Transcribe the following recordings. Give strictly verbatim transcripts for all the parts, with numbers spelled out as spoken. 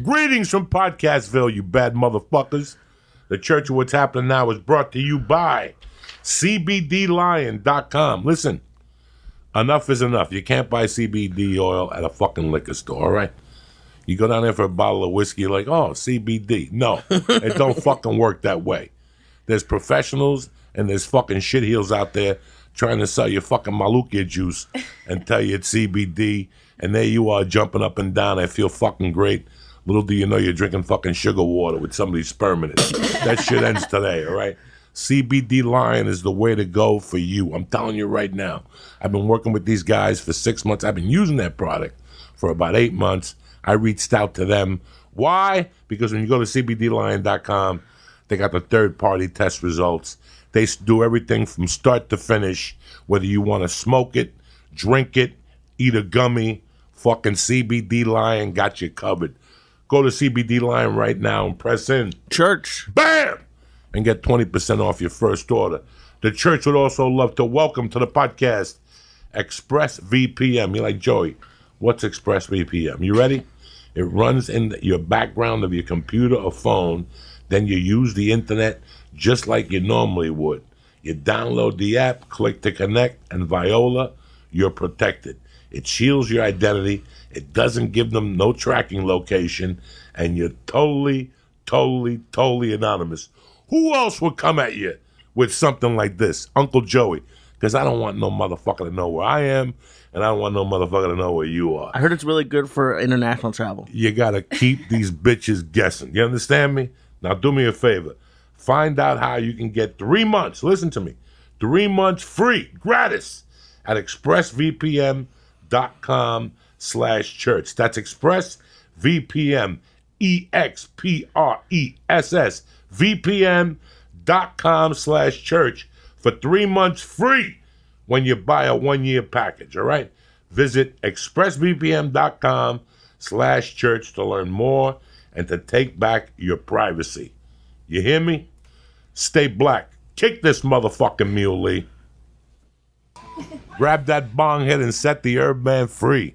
Greetings from Podcastville, you bad motherfuckers. The Church of What's Happening Now is brought to you by C B D lion dot com. Listen, enough is enough. You can't buy C B D oil at a fucking liquor store, all right? You go down there for a bottle of whiskey, you're like, oh, C B D. No, it don't fucking work that way. There's professionals and there's fucking shitheels out there trying to sell you fucking Malukia juice and tell you it's C B D, and there you are jumping up and down. I feel fucking great. Little do you know you're drinking fucking sugar water with somebody's sperm in it. That shit ends today, all right? C B D Lion is the way to go for you. I'm telling you right now. I've been working with these guys for six months. I've been using that product for about eight months. I reached out to them. Why? Because when you go to C B D lion dot com, they got the third-party test results. They do everything from start to finish, whether you want to smoke it, drink it, eat a gummy, fucking C B D Lion got you covered. Go to C B D Lion right now and press in Church. Bam! And get twenty percent off your first order. The Church would also love to welcome to the podcast ExpressVPN. You're like, Joey, what's ExpressVPN? You ready? It runs in your background of your computer or phone. Then you use the internet just like you normally would. You download the app, click to connect, and Viola, you're protected. It shields your identity. It doesn't give them no tracking location. And you're totally, totally, totally anonymous. Who else would come at you with something like this? Uncle Joey. Because I don't want no motherfucker to know where I am. And I don't want no motherfucker to know where you are. I heard it's really good for international travel. You got to keep these bitches guessing. You understand me? Now do me a favor. Find out how you can get three months. Listen to me. Three months free, gratis, at express v p n dot com slash church. That's ExpressVPN, E X P R E S S, V P N dot com slash church for three months free when you buy a one-year package, all right? Visit express v p n dot com slash church to learn more and to take back your privacy. You hear me? Stay black. Kick this motherfucking mule, Lee. Grab that bong head and set the herb man free.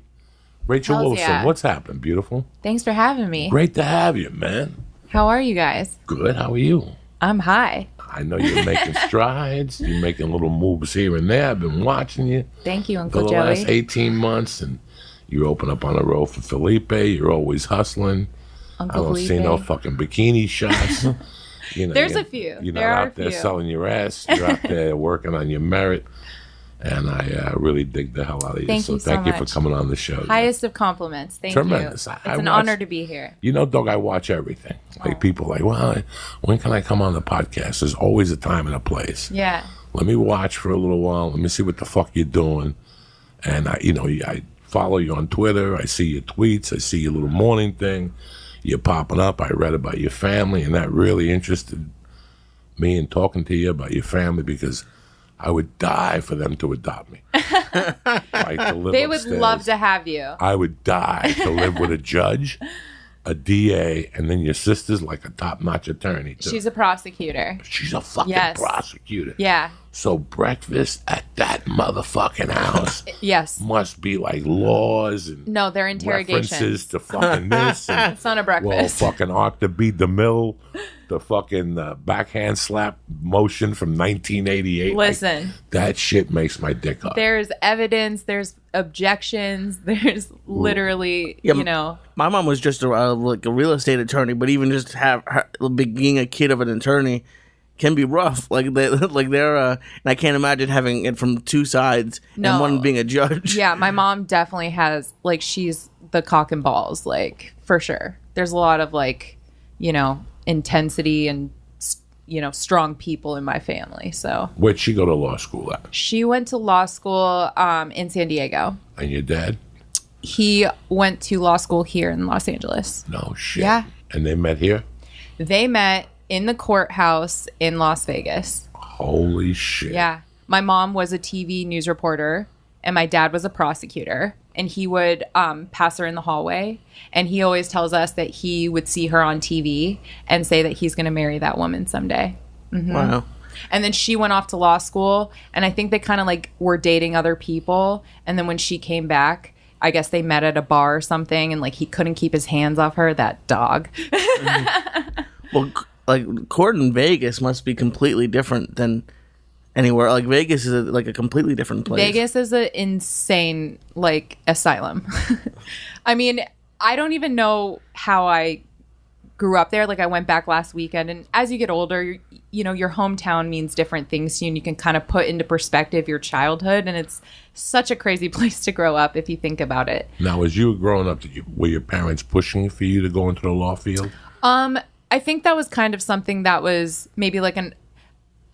Rachel Wolfson, yeah. What's happened, beautiful? Thanks for having me. Great to have you, man. How are you guys? Good. How are you? I'm high. I know you're making strides. You're making little moves here and there. I've been watching you. Thank you, Uncle Joey. For the last eighteen months, and you open up on the road for Felipe. You're always hustling. Uncle I don't Felipe. See no fucking bikini shots. You know, there's a few. You're there not are out there few. Selling your ass. You're out there working on your merit. And I uh, really dig the hell out of you. Thank so you so thank much. You for coming on the show. Highest of compliments. Thank Tremendous. You. Tremendous. It's I an watch, honor to be here. You know, Doug, I watch everything. Like oh. People are like, well, when can I come on the podcast? There's always a time and a place. Yeah. Let me watch for a little while. Let me see what the fuck you're doing. And, I, you know, I follow you on Twitter. I see your tweets. I see your little morning thing. You're popping up. I read about your family, and that really interested me in talking to you about your family because I would die for them to adopt me. Right, to live they would upstairs. Love to have you. I would die to live with a judge, a D A, and then your sister's like a top-notch attorney, too. She's a prosecutor. She's a fucking yes. prosecutor. Yeah. So breakfast at that motherfucking house yes. must be like laws and no, they're interrogations. References to fucking this. And, it's not a breakfast. Well, fucking Arc to beat the mill. The fucking uh, backhand slap motion from nineteen eighty-eight. Listen. Like, that shit makes my dick up. There's evidence. There's objections. There's literally, yeah, you know. My mom was just a, uh, like a real estate attorney, but even just have her, being a kid of an attorney can be rough. Like, they, like they're, uh, and I can't imagine having it from two sides no. and one being a judge. Yeah, my mom definitely has, like, she's the cock and balls, like, for sure. There's a lot of, like, you know, intensity and, you know, strong people in my family. So where'd she go to law school at? She went to law school um in San Diego. And your dad? He went to law school here in Los Angeles. No shit. Yeah. And they met here? They met in the courthouse in Las Vegas. Holy shit. Yeah. My mom was a T V news reporter and my dad was a prosecutor. And he would um, pass her in the hallway. And he always tells us that he would see her on T V and say that he's going to marry that woman someday. Mm-hmm. Wow. And then she went off to law school. And I think they kind of like were dating other people. And then when she came back, I guess they met at a bar or something, and like he couldn't keep his hands off her. That dog. Mm-hmm. Well, like court in Vegas must be completely different than anywhere. Like Vegas is a, like a completely different place. Vegas is an insane like asylum. I mean, I don't even know how I grew up there. Like I went back last weekend, and as you get older, you know, your hometown means different things to you, and you can kind of put into perspective your childhood, and it's such a crazy place to grow up if you think about it. Now, as you were growing up, did you, were your parents pushing for you to go into the law field? Um, I think that was kind of something that was maybe like an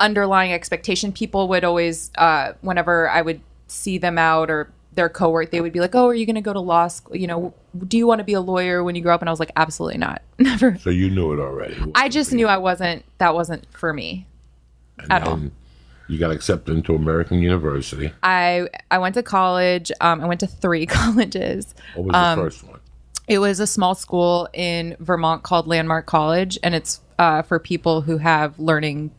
underlying expectation. People would always, uh, whenever I would see them out or their cohort, they would be like, oh, are you going to go to law school? You know, do you want to be a lawyer when you grow up? And I was like, absolutely not. Never. So you knew it already. It I just knew I wasn't, that wasn't for me and at all. You got accepted into American University. I, I went to college. Um, I went to three colleges. What was um, the first one? It was a small school in Vermont called Landmark College. And it's uh, for people who have learning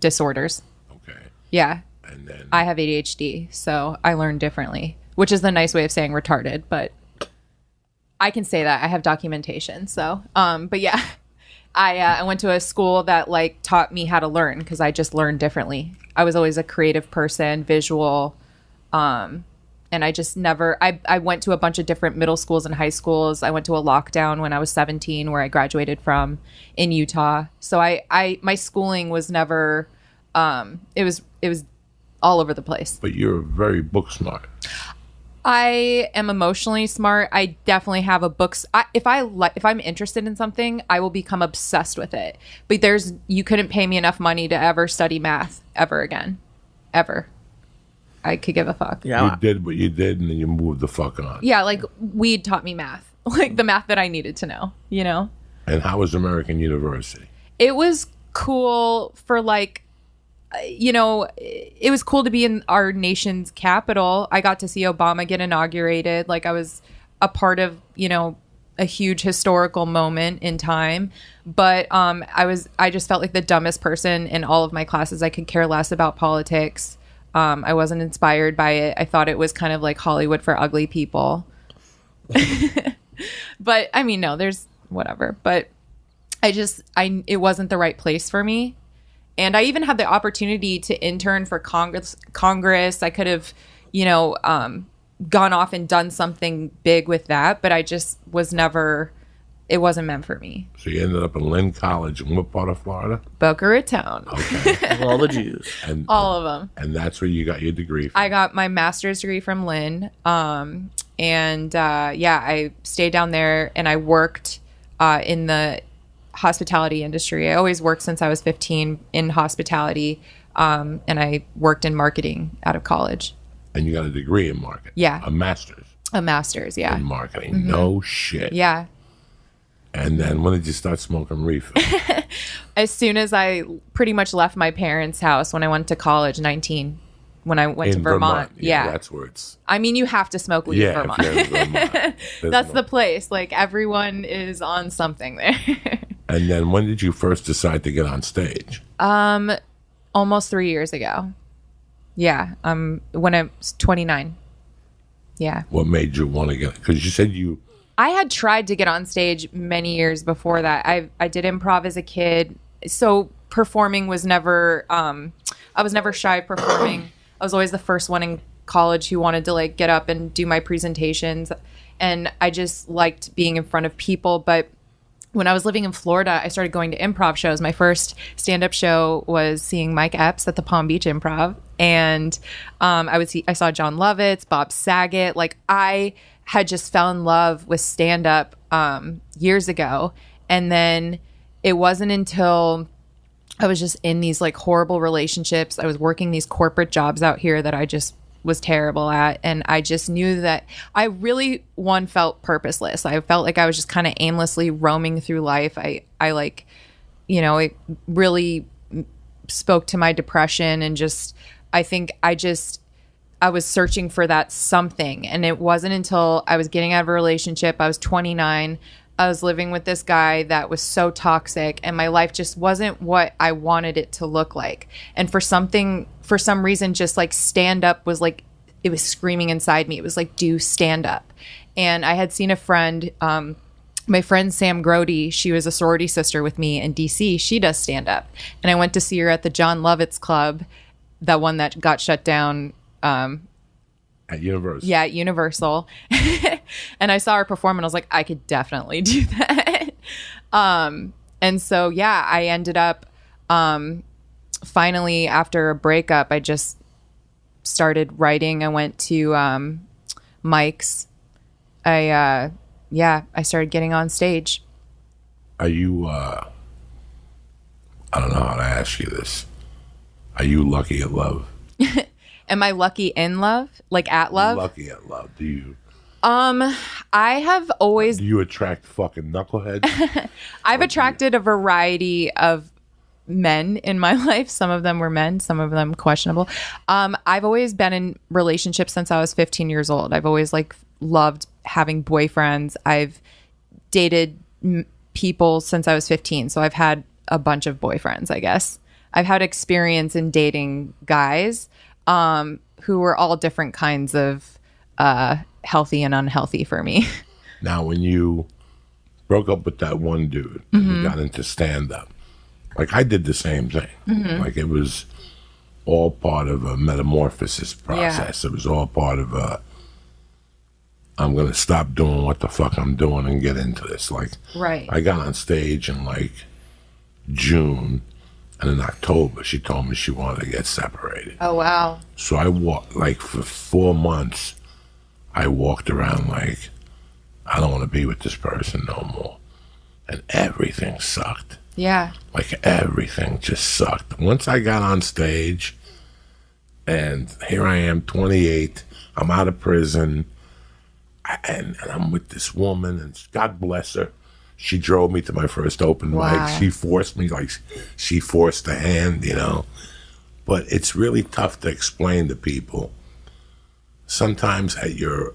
disorders. Okay. Yeah. And then I have A D H D, so I learn differently. Which is the nice way of saying retarded, but I can say that I have documentation. So, um, but yeah, I uh, I went to a school that like taught me how to learn because I just learned differently. I was always a creative person, visual, um, and I just never. I I went to a bunch of different middle schools and high schools. I went to a lockdown when I was seventeen, where I graduated from in Utah. So I I my schooling was never. Um, it was it was all over the place. But you're very book smart. I am emotionally smart. I definitely have a book. I, if I li- if I'm interested in something, I will become obsessed with it. But there's you couldn't pay me enough money to ever study math ever again, ever. I could give a fuck. Yeah, you did what you did, and then you moved the fuck on. Yeah, like weed taught me math, like the math that I needed to know. You know. And how was American University? It was cool for like. You know, it was cool to be in our nation's capital. I got to see Obama get inaugurated. Like I was a part of, you know, a huge historical moment in time. But um, I was I just felt like the dumbest person in all of my classes. I could care less about politics. Um, I wasn't inspired by it. I thought it was kind of like Hollywood for ugly people. But I mean, no, there's whatever. But I just I it wasn't the right place for me. And I even had the opportunity to intern for Congress. Congress, I could have, you know, um, gone off and done something big with that. But I just was never, it wasn't meant for me. So you ended up in Lynn College in what part of Florida? Boca Raton. Okay. All the Jews. And, all of them. And that's where you got your degree from. I got my master's degree from Lynn. Um, and uh, yeah, I stayed down there and I worked uh, in the hospitality industry. I always worked since I was fifteen in hospitality, um, and I worked in marketing out of college. And you got a degree in marketing? Yeah. A master's? A master's, yeah. In marketing. Mm-hmm. No shit. Yeah. And then when did you start smoking reefer? As soon as I pretty much left my parents' house when I went to college, nineteen. When I went in to Vermont. Vermont. Yeah, yeah. That's where it's... I mean, you have to smoke weed yeah, in Vermont. In Vermont. That's the place. Like, everyone is on something there. And then when did you first decide to get on stage? Um, almost three years ago. Yeah, um, when I was twenty-nine. Yeah. What made you want to get? Because you said you. I had tried to get on stage many years before that. I I did improv as a kid, so performing was never. Um, I was never shy performing. I was always the first one in college who wanted to like get up and do my presentations, and I just liked being in front of people, but. When I was living in Florida, I started going to improv shows. My first stand-up show was seeing Mike Epps at the Palm Beach Improv. And um, I would see, I saw John Lovitz, Bob Saget. Like, I had just fell in love with stand-up um, years ago. And then it wasn't until I was just in these, like, horrible relationships. I was working these corporate jobs out here that I just was terrible at, and I just knew that I really one felt purposeless. I felt like I was just kind of aimlessly roaming through life. I I like, you know, it really spoke to my depression, and just I think I just I was searching for that something. And it wasn't until I was getting out of a relationship. I was twenty-nine. I was living with this guy that was so toxic, and my life just wasn't what I wanted it to look like. And for something, for some reason, just like stand up was like, it was screaming inside me. It was like, do stand up. And I had seen a friend, um, my friend Sam Grody, she was a sorority sister with me in D C. She does stand-up. And I went to see her at the John Lovitz Club, that one that got shut down. Um, at Universal. Yeah, at Universal. And I saw her perform, and I was like, I could definitely do that. um, and so, yeah, I ended up um, finally, after a breakup, I just started writing. I went to um, Mike's. I, uh, yeah, I started getting on stage. Are you, uh, I don't know how to ask you this. Are you lucky at love? Am I lucky in love? Like at love? Lucky at love. Do you? Um, I have always. Do you attract fucking knuckleheads? I've attracted you? a variety of men in my life. Some of them were men. Some of them questionable. Um, I've always been in relationships since I was fifteen years old. I've always like loved having boyfriends. I've dated m- people since I was fifteen. So I've had a bunch of boyfriends, I guess. I've had experience in dating guys um, who were all different kinds of uh, healthy and unhealthy for me. Now, when you broke up with that one dude and mm-hmm. you got into stand-up, like I did the same thing. Mm-hmm. Like it was all part of a metamorphosis process. Yeah. It was all part of a, I'm going to stop doing what the fuck I'm doing and get into this. Like right. I got on stage in like June. And in October, she told me she wanted to get separated. Oh, wow. So I walked, like, for four months, I walked around like, I don't want to be with this person no more. And everything sucked. Yeah. Like, everything just sucked. Once I got on stage, and here I am, twenty-eight, I'm out of prison, and, and I'm with this woman, and God bless her. She drove me to my first open mic. Wow. She forced me, like, she forced the hand, you know. But it's really tough to explain to people. Sometimes at your,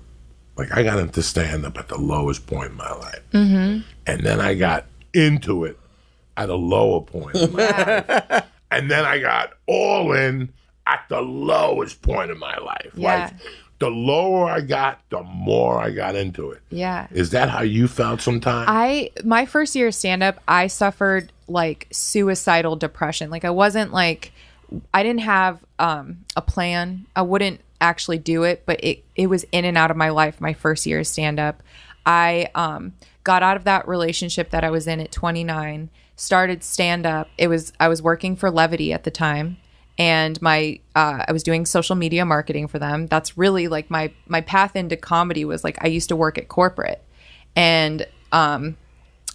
like, I got into stand-up at the lowest point in my life. Mm-hmm. And then I got into it at a lower point in my life. And then I got all in at the lowest point in my life. Yeah. Like, the lower I got, the more I got into it. Yeah. Is that how you felt sometimes? I, my first year of stand-up, I suffered like suicidal depression. Like I wasn't like, I didn't have um, a plan. I wouldn't actually do it, but it, it was in and out of my life my first year of stand-up. I um, got out of that relationship that I was in at twenty-nine, started stand-up. It was, I was working for Levity at the time. And my, uh, I was doing social media marketing for them. That's really like my, my path into comedy was like, I used to work at corporate, and, um,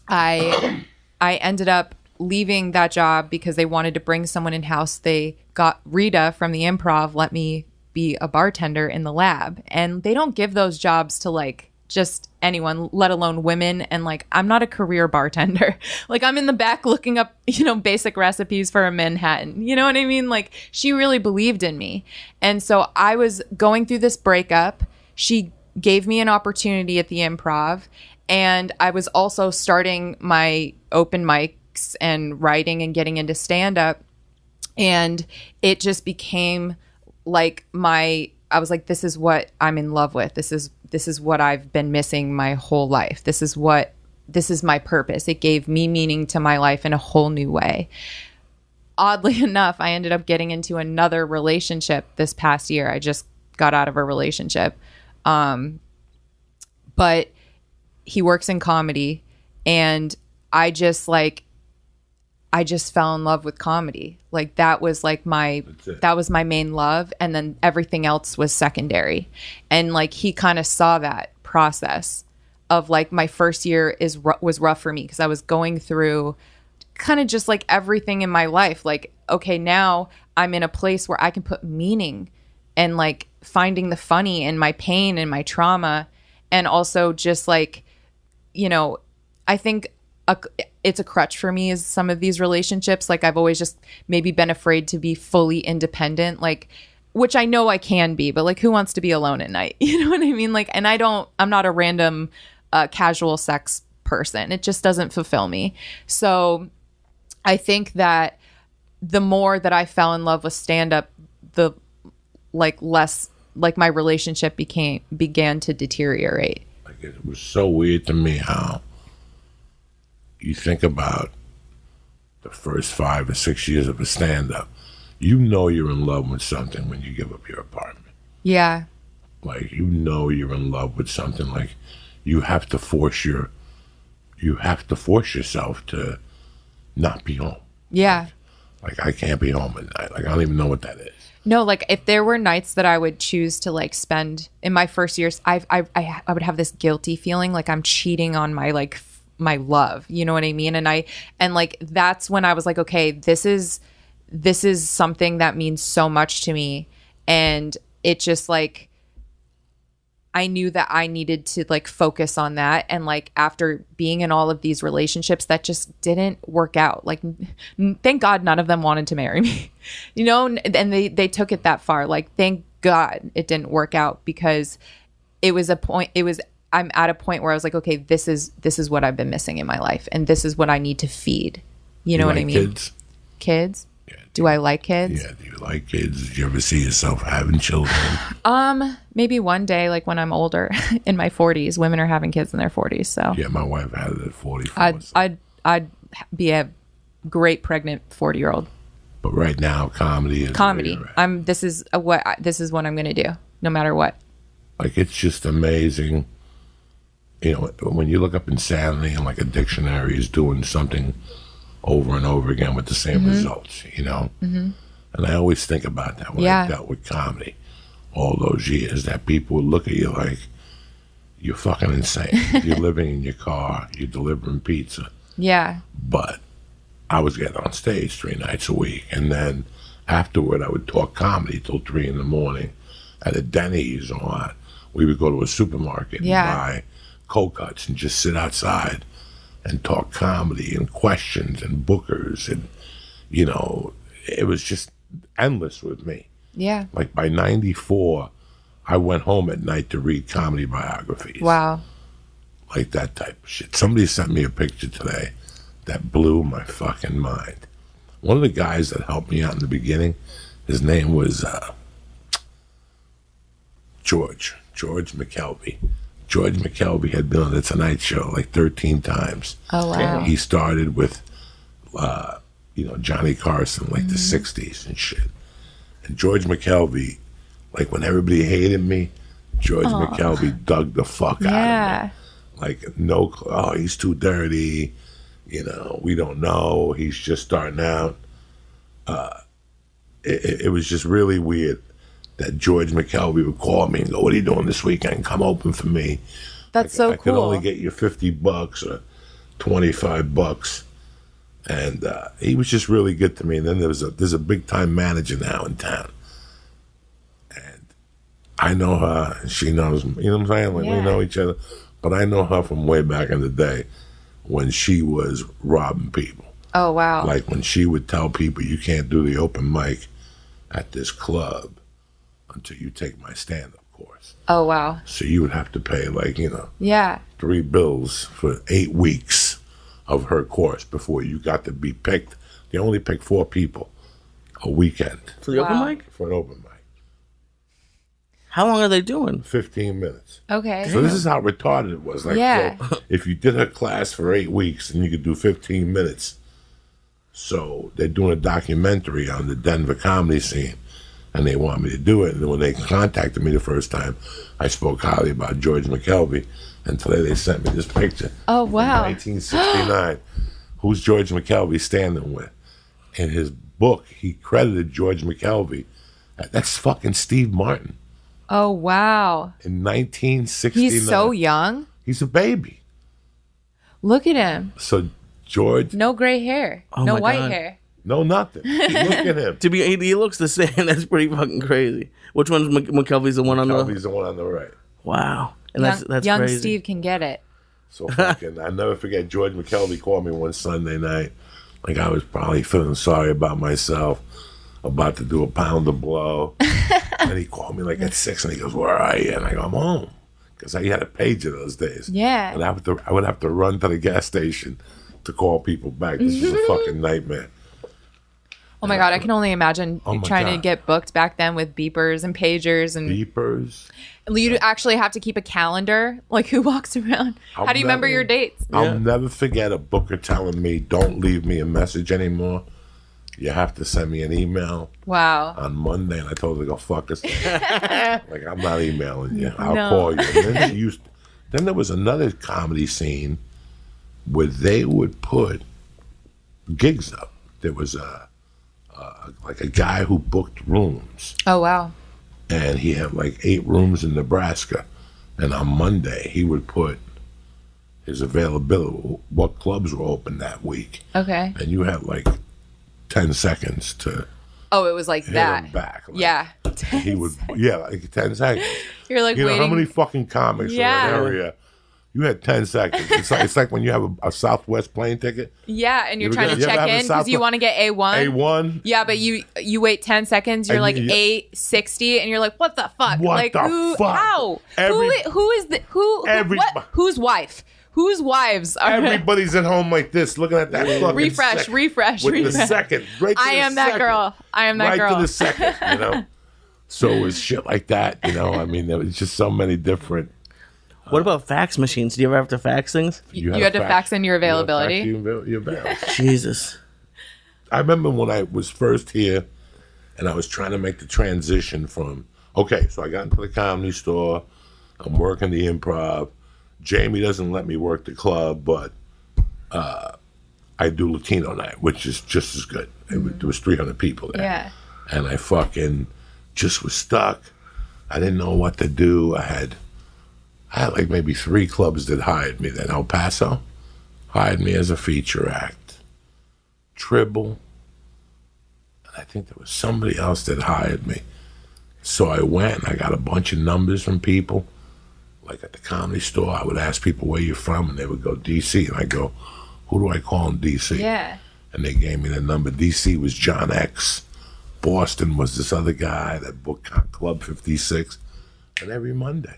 I, I ended up leaving that job because they wanted to bring someone in house. They got Rita from the Improv, let me be a bartender in the lab. And they don't give those jobs to like just anyone, let alone women. And like, I'm not a career bartender. Like I'm in the back looking up, you know, basic recipes for a Manhattan. You know what I mean? Like she really believed in me. And so I was going through this breakup. She gave me an opportunity at the Improv. And I was also starting my open mics and writing and getting into stand up. And it just became like my, I was like, this is what I'm in love with. This is This is what I've been missing my whole life. This is what, this is my purpose. It gave me meaning to my life in a whole new way. Oddly enough, I ended up getting into another relationship this past year. I just got out of a relationship. Um, but he works in comedy, and I just like, I just fell in love with comedy. Like that was like my, that was my main love. And then everything else was secondary. And like, he kind of saw that process of like my first year is was rough for me because I was going through kind of just like everything in my life. Like, okay, now I'm in a place where I can put meaning and like finding the funny in my pain and my trauma. And also just like, you know, I think a, it's a crutch for me is some of these relationships. Like I've always just maybe been afraid to be fully independent, like, which I know I can be, but like who wants to be alone at night? You know what I mean? Like, and I don't, I'm not a random uh, casual sex person. It just doesn't fulfill me. So I think that the more that I fell in love with stand-up, the like less, like my relationship became, began to deteriorate. Like It was so weird to me how you think about the first five or six years of a stand-up. You know you're in love with something when you give up your apartment. Yeah. Like, you know you're in love with something. Like, you have to force your, you have to force yourself to not be home. Yeah. Like, like, I can't be home at night. Like, I don't even know what that is. No, like, if there were nights that I would choose to, like, spend in my first years, I I I, I would have this guilty feeling like I'm cheating on my, like, f- my love. You know what I mean? And I, and, like, that's when I was like, okay, this is, this is something that means so much to me. And it just, like, I knew that I needed to, like, focus on that. And, like, after being in all of these relationships that just didn't work out, like, n- thank God none of them wanted to marry me, you know, and they, they took it that far. Like, thank God it didn't work out, because it was a point, it was, I'm at a point where I was like, okay, this is, this is what I've been missing in my life. And this is what I need to feed. You know you what like I mean? Kids? Kids? Yeah. Do I like kids? Yeah, do you like kids? Did you ever see yourself having children? Um, maybe one day, like when I'm older, in my forties. Women are having kids in their forties, so. Yeah, my wife had it at forty-four. I'd, so. I'd, I'd be a great pregnant forty-year-old. But right now, comedy is comedy. Where you're at. I'm. This is a, what. I, this is what I'm going to do, no matter what. Like, it's just amazing, you know, when you look up insanity and, like, a dictionary is doing something over and over again with the same mm-hmm. results, you know? Mm-hmm. And I always think about that when yeah. I dealt with comedy all those years, that people would look at you like, you're fucking insane. You're living in your car. You're delivering pizza. Yeah. But I was getting on stage three nights a week. And then afterward, I would talk comedy till three in the morning at a Denny's or we would go to a supermarket yeah. and buy cold cuts and just sit outside and talk comedy and questions and bookers, and, you know, it was just endless with me. Yeah. Like, by ninety-four, I went home at night to read comedy biographies. Wow. Like, that type of shit. Somebody sent me a picture today that blew my fucking mind. One of the guys that helped me out in the beginning, his name was uh, George, George McKelvey. George McKelvey had been on The Tonight Show like thirteen times. Oh, wow. He started with, uh, you know, Johnny Carson, like mm-hmm. the sixties and shit. And George McKelvey, like, when everybody hated me, George oh. McKelvey dug the fuck yeah. out of me. Like, no, oh, he's too dirty. You know, we don't know. He's just starting out. Uh, it, it was just really weird that George McKelvey would call me and go, what are you doing this weekend? Come open for me. That's I, so I cool. I could only get you fifty bucks or twenty-five bucks. And uh, he was just really good to me. And then there was a, there's a big-time manager now in town. And I know her, and she knows me. You know what I'm saying? Like, yeah. We know each other. But I know her from way back in the day when she was robbing people. Oh, wow. Like, when she would tell people, you can't do the open mic at this club until you take my stand-up course. Oh, wow. So you would have to pay, like, you know, yeah, three bills for eight weeks of her course before you got to be picked. They only pick four people a weekend. For the wow. open mic? For an open mic. How long are they doing? fifteen minutes. Okay. So this is how retarded it was. Like, yeah. So if you did her class for eight weeks and you could do fifteen minutes. So they're doing a documentary on the Denver comedy scene. And they wanted me to do it. And when they contacted me the first time, I spoke highly about George McKelvey. And today they sent me this picture. Oh, wow. nineteen sixty-nine. Who's George McKelvey standing with? In his book, he credited George McKelvey. That's fucking Steve Martin. Oh, wow. In nineteen sixty-nine. He's so young. He's a baby. Look at him. So, George. No gray hair. Oh, no white God. Hair. No, nothing. Look at him. to be, he looks the same. That's pretty fucking crazy. Which one's Mc, McKelvey's the one on the? McKelvey's the one on the right. Wow, and young, that's that's young crazy. Steve can get it. So fucking, I never forget. George McKelvey called me one Sunday night. Like, I was probably feeling sorry about myself, about to do a pound of blow, and he called me like at six, and he goes, "Where are you?" And I go, "I'm home," because I had a pager those days. Yeah, and I would I would have to run to the gas station to call people back. This mm-hmm. was a fucking nightmare. Oh my God, I can only imagine oh trying God. to get booked back then with beepers and pagers and beepers. You actually have to keep a calendar, like who walks around. I'll How do you never, remember your dates? I'll yeah. never forget a booker telling me, "Don't leave me a message anymore. You have to send me an email." Wow. On Monday, and I told her to go fuck us. Like, I'm not emailing you. I'll no. call you. And then she used to, then there was another comedy scene where they would put gigs up. There was a Uh, like a guy who booked rooms. Oh, wow. And he had like eight rooms in Nebraska. And on Monday, he would put his availability, what clubs were open that week. Okay. And you had like ten seconds to. Oh, it was like hit that. Him back. Like, yeah. He would, yeah, like ten seconds. You're like, you know, waiting. How many fucking comics yeah. in that area? You had ten seconds. It's like, it's like when you have a, a Southwest plane ticket. Yeah, and you're, you're trying to check in because you want to get A one. A one. Yeah, but you you wait ten seconds. You're and like you, eight sixty, and you're like, what the fuck? What like, the who, fuck? How? Every, who, who is the who? Every, who what? Whose wife? Whose wives are? Everybody's at home like this, looking at that fucking refresh, second, refresh, with refresh. The second, right to I the am second, that girl. I am that right girl. Right to the second, you know. So it was shit like that, you know. I mean, there was just so many different. What about fax machines? Do you ever have to fax things? You, you had, had to fax, fax in your availability. You fax your availability. Jesus. I remember when I was first here and I was trying to make the transition from, okay, so I got into the Comedy Store, I'm working the Improv. Jamie doesn't let me work the club, but uh, I do Latino night, which is just as good. Mm-hmm. It, there was three hundred people there. Yeah. And I fucking just was stuck. I didn't know what to do. I had... I had like maybe three clubs that hired me then. El Paso hired me as a feature act. Tribble. And I think there was somebody else that hired me. So I went and I got a bunch of numbers from people. Like at the Comedy Store, I would ask people where you're from and they would go D C. And I go, who do I call in D C? Yeah. And they gave me the number. D C was John X. Boston was this other guy that booked Club fifty-six. And every Monday.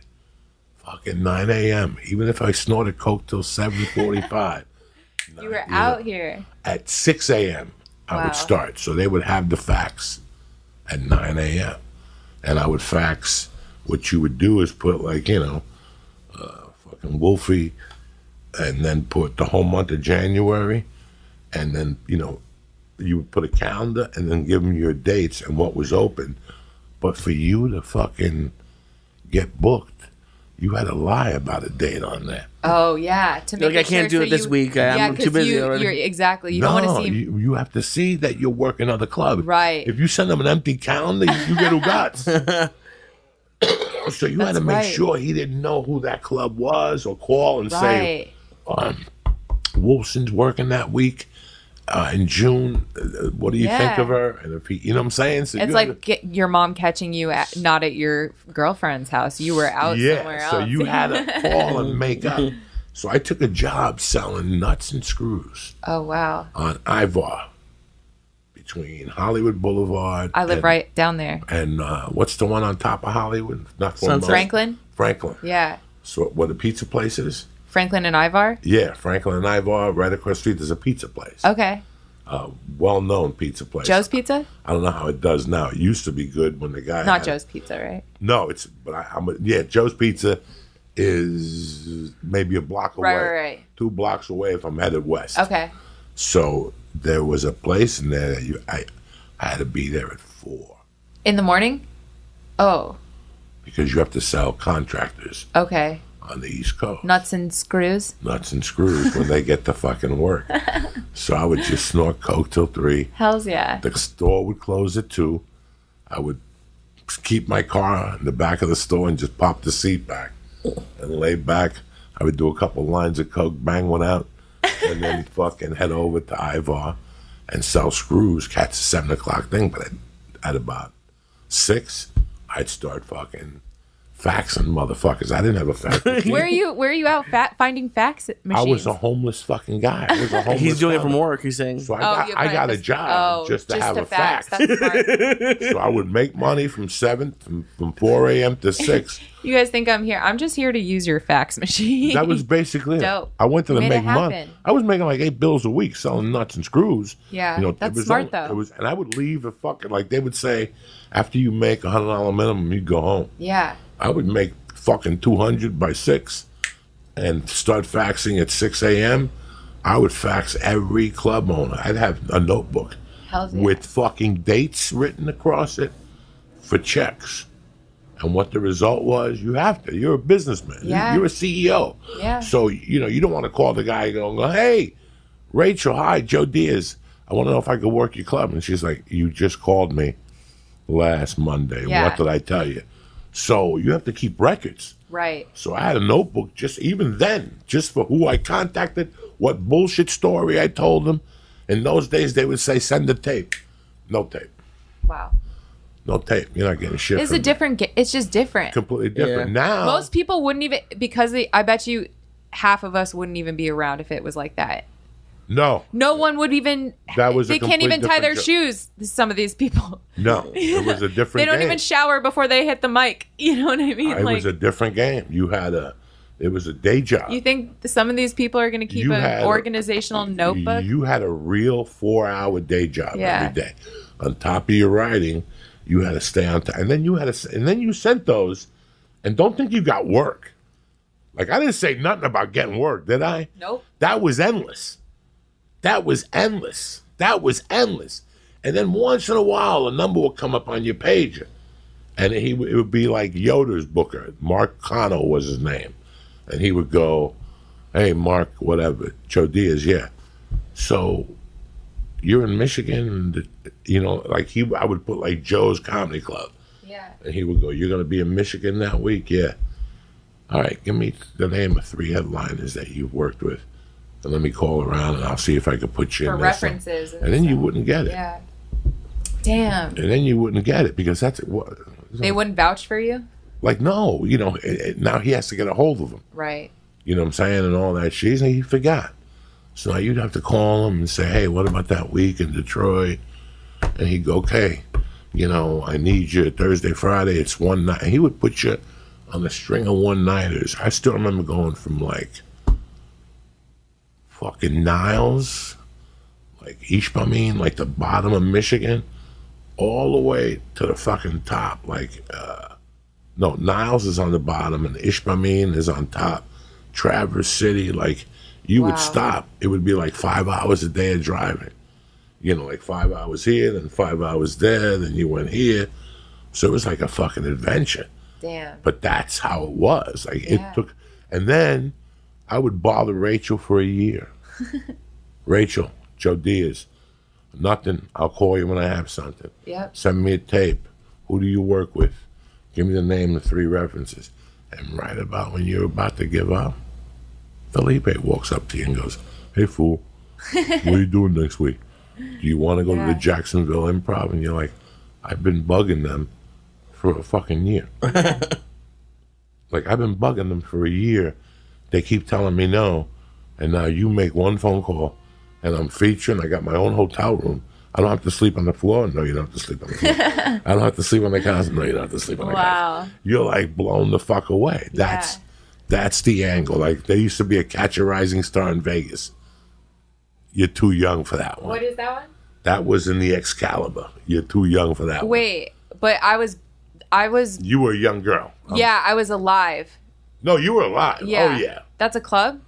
Fucking nine a.m. Even if I snorted coke till seven forty-five. You were out here. At six a.m. I wow. would start. So they would have the fax at nine a.m. And I would fax. What you would do is put like, you know, uh, fucking Wolfie. And then put the whole month of January. And then, you know, you would put a calendar and then give them your dates and what was open. But for you to fucking get booked. You had to lie about a date on there. Oh, yeah. To make like, I can't sure, do so it this you, week. I'm yeah, too busy you, already. You're, exactly. You no, don't want to see. You, you have to see that you're working on the club. Right. If you send them an empty calendar, you get who guts. So you That's had to make right. sure he didn't know who that club was or call and right. say, um, Wolfson's working that week. Uh, in June, uh, what do you yeah. think of her? And if he, you know what I'm saying? So it's like to, get your mom catching you at, not at your girlfriend's house. You were out yeah, somewhere else. Yeah, so you had to call and make up. So I took a job selling nuts and screws. Oh, wow. On Ivar, between Hollywood Boulevard. I live and, right down there. And uh, what's the one on top of Hollywood? Not Sunset. Franklin? Franklin. Yeah. So where the pizza place is? Franklin and Ivar? Yeah, Franklin and Ivar. Right across the street, there's a pizza place. Okay. Uh, well-known pizza place. Joe's Pizza? I don't know how it does now. It used to be good when the guy Not had, Joe's Pizza, right? No, it's... but I, I'm a, Yeah, Joe's Pizza is maybe a block away. Right, right, right. Two blocks away if I'm headed west. Okay. So there was a place in there that you, I, I had to be there at four. In the morning? Oh. Because you have to sell contractors. Okay. On the East Coast. Nuts and screws? Nuts and screws when they get to fucking work. So I would just snort coke till three. Hells yeah. The store would close at two. I would keep my car in the back of the store and just pop the seat back and lay back. I would do a couple lines of coke, bang one out, and then fucking head over to Ivar and sell screws, catch the seven o'clock thing. But at about six, I'd start fucking... faxing motherfuckers. I didn't have a fax machine. Where are you? Where are you out fa- finding fax machines? I was a homeless fucking guy. I was a homeless he's doing guy. It from work. He's saying, so I oh, got, I got a job oh, just to just have a fax. fax. So I would make money from seven from, from four a m to six. You guys think I'm here? I'm just here to use your fax machine. That was basically it. I went to the make money. I was making like eight bills a week selling nuts and screws. Yeah, you know, that's smart only, though. It was, and I would leave a fucking like they would say, after you make a hundred dollar minimum, you go home. Yeah. I would make fucking two hundred by six and start faxing at six a.m. I would fax every club owner. I'd have a notebook Hell's with yeah. fucking dates written across it for checks. And what the result was, you have to. You're a businessman. Yeah. You're a C E O. Yeah. So, you know, you don't want to call the guy and go, hey, Rachel, hi, Joe Diaz. I want to know if I could work your club. And she's like, you just called me last Monday. Yeah. What did I tell you? So you have to keep records. Right. So I had a notebook just even then, just for who I contacted, what bullshit story I told them. In those days, they would say, send the tape. No tape. Wow. No tape. You're not getting shit. It's a different, it's just different. Completely different. Yeah. Now. Most people wouldn't even, because they, I bet you half of us wouldn't even be around if it was like that. No. No one would even. That was they can't even tie their joke. Shoes, some of these people. No. It was a different game. They don't game. even shower before they hit the mic. You know what I mean? It like, was a different game. You had a, it was a day job. You think some of these people are going to keep you an organizational a, notebook? You had a real four-hour day job yeah. every day. On top of your writing, you had to stay on time. And then you had to, and then you sent those, and don't think you got work. Like, I didn't say nothing about getting work, did I? Nope. That was endless. That was endless. That was endless. And then once in a while, a number would come up on your pager. And he it would be like Yoder's booker. Mark Connell was his name. And he would go, hey, Mark, whatever, Joe Diaz, yeah. So you're in Michigan, and, you know, like he, I would put like Joe's Comedy Club. Yeah. And he would go, you're going to be in Michigan that week? Yeah. All right, give me the name of three headliners that you've worked with. And let me call around and I'll see if I could put you for in for references. And, and then stuff. You wouldn't get it. Yeah. Damn. And then you wouldn't get it because that's what they wouldn't vouch for you. Like no, you know. It, it, now he has to get a hold of them. Right. You know what I'm saying, and all that shit. And he forgot. So now you'd have to call him and say, "Hey, what about that week in Detroit?" And he'd go, "Okay, you know, I need you Thursday, Friday. It's one night." And he would put you on a string of one-nighters. I still remember going from like. Fucking Niles, like Ishpeming, like the bottom of Michigan, all the way to the fucking top. Like, uh, no, Niles is on the bottom and Ishpeming is on top. Traverse City, like, you wow. would stop. It would be like five hours a day of driving. You know, like five hours here, then five hours there, then you went here. So it was like a fucking adventure. Damn. But that's how it was. Like, yeah. it took, and then. I would bother Rachel for a year. Rachel, Joe Diaz, nothing. I'll call you when I have something. Yep. Send me a tape. Who do you work with? Give me the name of the three references. And right about when you're about to give up, Felipe walks up to you and goes, hey, fool, what are you doing next week? Do you want to go yeah. to the Jacksonville Improv? And you're like, I've been bugging them for a fucking year. Like, I've been bugging them for a year. They keep telling me no, and now you make one phone call, and I'm featuring. I got my own hotel room. I don't have to sleep on the floor. No, you don't have to sleep on the floor. I don't have to sleep on the couch. No, you don't have to sleep on the wow. couch. You're like blown the fuck away. That's yeah. that's the angle. Like there used to be a Catch a Rising Star in Vegas. You're too young for that one. What is that one? That was in the Excalibur. You're too young for that. Wait, one. but I was, I was. You were a young girl. Yeah, um, I was alive. No, you were alive. Yeah. Oh, yeah. That's a club?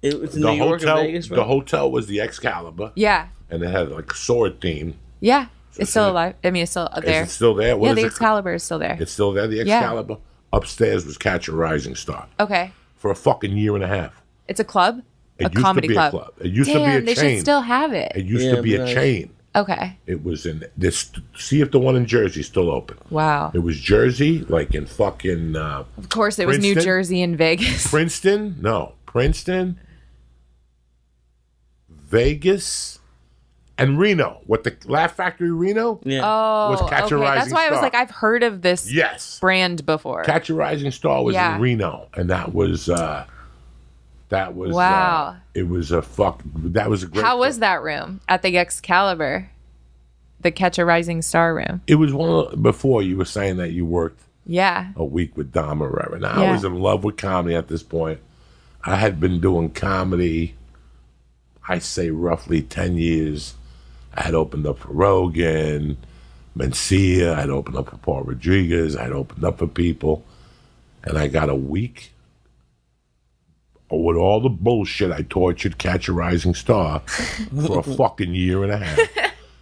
It was in the New York hotel, and Vegas, right? The hotel was the Excalibur. Yeah. And it had like a sword theme. Yeah. So it's still it, alive. I mean, it's still there. It's still there? What yeah, is the Excalibur it? is still there. It's still there. The Excalibur. Yeah. Upstairs was Catch a Rising Star. Okay. For a fucking year and a half. It's a club? It a used comedy to be club. a club. It used Damn, to be a they chain. They should still have it. It used yeah, to be a nice. chain. Okay. It was in this. See if the one in Jersey is still open. Wow. It was Jersey, like in fucking. Uh, of course, it Princeton. was New Jersey and Vegas. Princeton, no, Princeton, Vegas, And Reno, what the Laugh Factory Reno yeah. oh, was Catch okay. a Rising Star. That's why Star. I was like, I've heard of this yes. brand before. Catch a Rising Star was yeah. in Reno, and that was uh, that was wow. Uh, it was a fuck. That was a great. How trip. Was that room at the Excalibur, the Catch a Rising Star room? It was one of the, before you were saying that you worked yeah a week with Dom or whatever. Now yeah. I was in love with comedy at this point. I had been doing comedy, I say roughly ten years. I had opened up for Rogan, Mencia. I'd opened up for Paul Rodriguez. I'd opened up for people. And I got a week with all the bullshit. I tortured Catch a Rising Star for a fucking year and a half.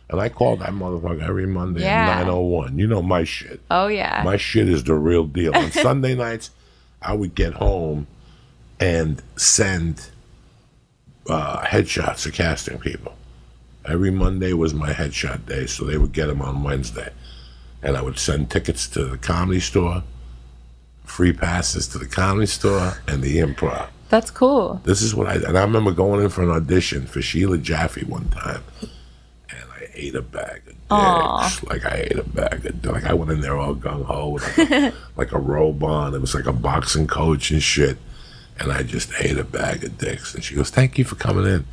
And I called that motherfucker every Monday yeah. at nine oh one. You know my shit. Oh, yeah. My shit is the real deal. On Sunday nights, I would get home and send uh, headshots to casting people. Every Monday was my headshot day, so they would get them on Wednesday. And I would send tickets to the Comedy Store, free passes to the Comedy Store, and the Improv. That's cool. This is what I... And I remember going in for an audition for Sheila Jaffe one time, and I ate a bag of dicks. Aww. Like, I ate a bag of dicks. Like, I went in there all gung-ho, with like, a, like a robe on. It was like a boxing coach and shit. And I just ate a bag of dicks. And she goes, thank you for coming in.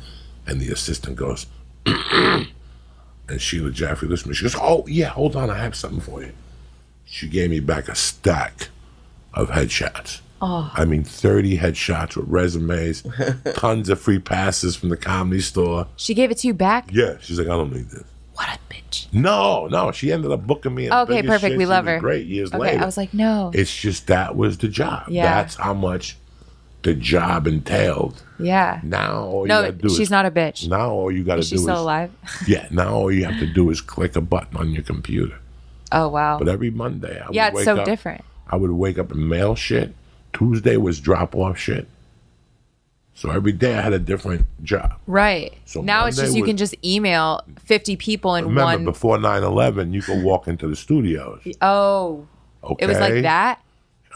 And the assistant goes... And Sheila Jaffe listened to me. She goes, oh, yeah, hold on. I have something for you. She gave me back a stack of headshots. Oh. I mean, thirty headshots with resumes, tons of free passes from the Comedy Store. She gave it to you back? Yeah. She's like, I don't need this. What a bitch. No, no. She ended up booking me. Okay, perfect. We love her. Great. Years okay, later. I was like, no. It's just that was the job. Yeah. That's how much the job entailed. Yeah. Now all no, you gotta do she's is, not a bitch. Now all you gotta is do is. She's still alive? Yeah. Now all you have to do is click a button on your computer. Oh, wow. But every Monday, I yeah, would wake so up. Yeah, it's so different. I would wake up and mail shit. Tuesday was drop off shit. So every day I had a different job. Right. So now Monday it's just you was, can just email fifty people in remember, one. Remember, before nine eleven, you could walk into the studios. Oh. Okay. It was like that?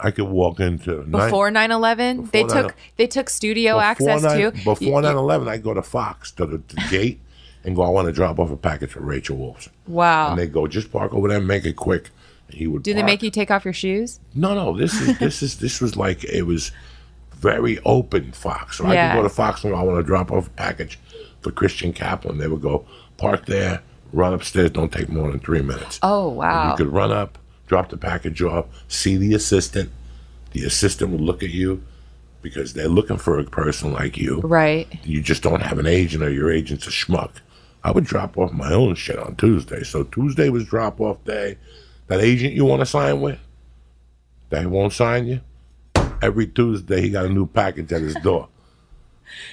I could walk into before nine eleven. They took they took studio access too. Before nine eleven, I go to Fox to the, to the gate and go. I want to drop off a package for Rachel Wolfson. Wow! And they go, just park over there, and make it quick. And he would. Did they make you take off your shoes? No, no. This is this is this was like it was very open Fox. So yeah. I could go to Fox and go, I want to drop off a package for Christian Kaplan. They would go park there, run upstairs. Don't take more than three minutes. Oh wow! And you could run up. Drop the package off, see the assistant. The assistant will look at you because they're looking for a person like you. Right. You just don't have an agent or your agent's a schmuck. I would drop off my own shit on Tuesday. So Tuesday was drop-off day. That agent you want to sign with, they won't sign you. Every Tuesday, he got a new package at his door.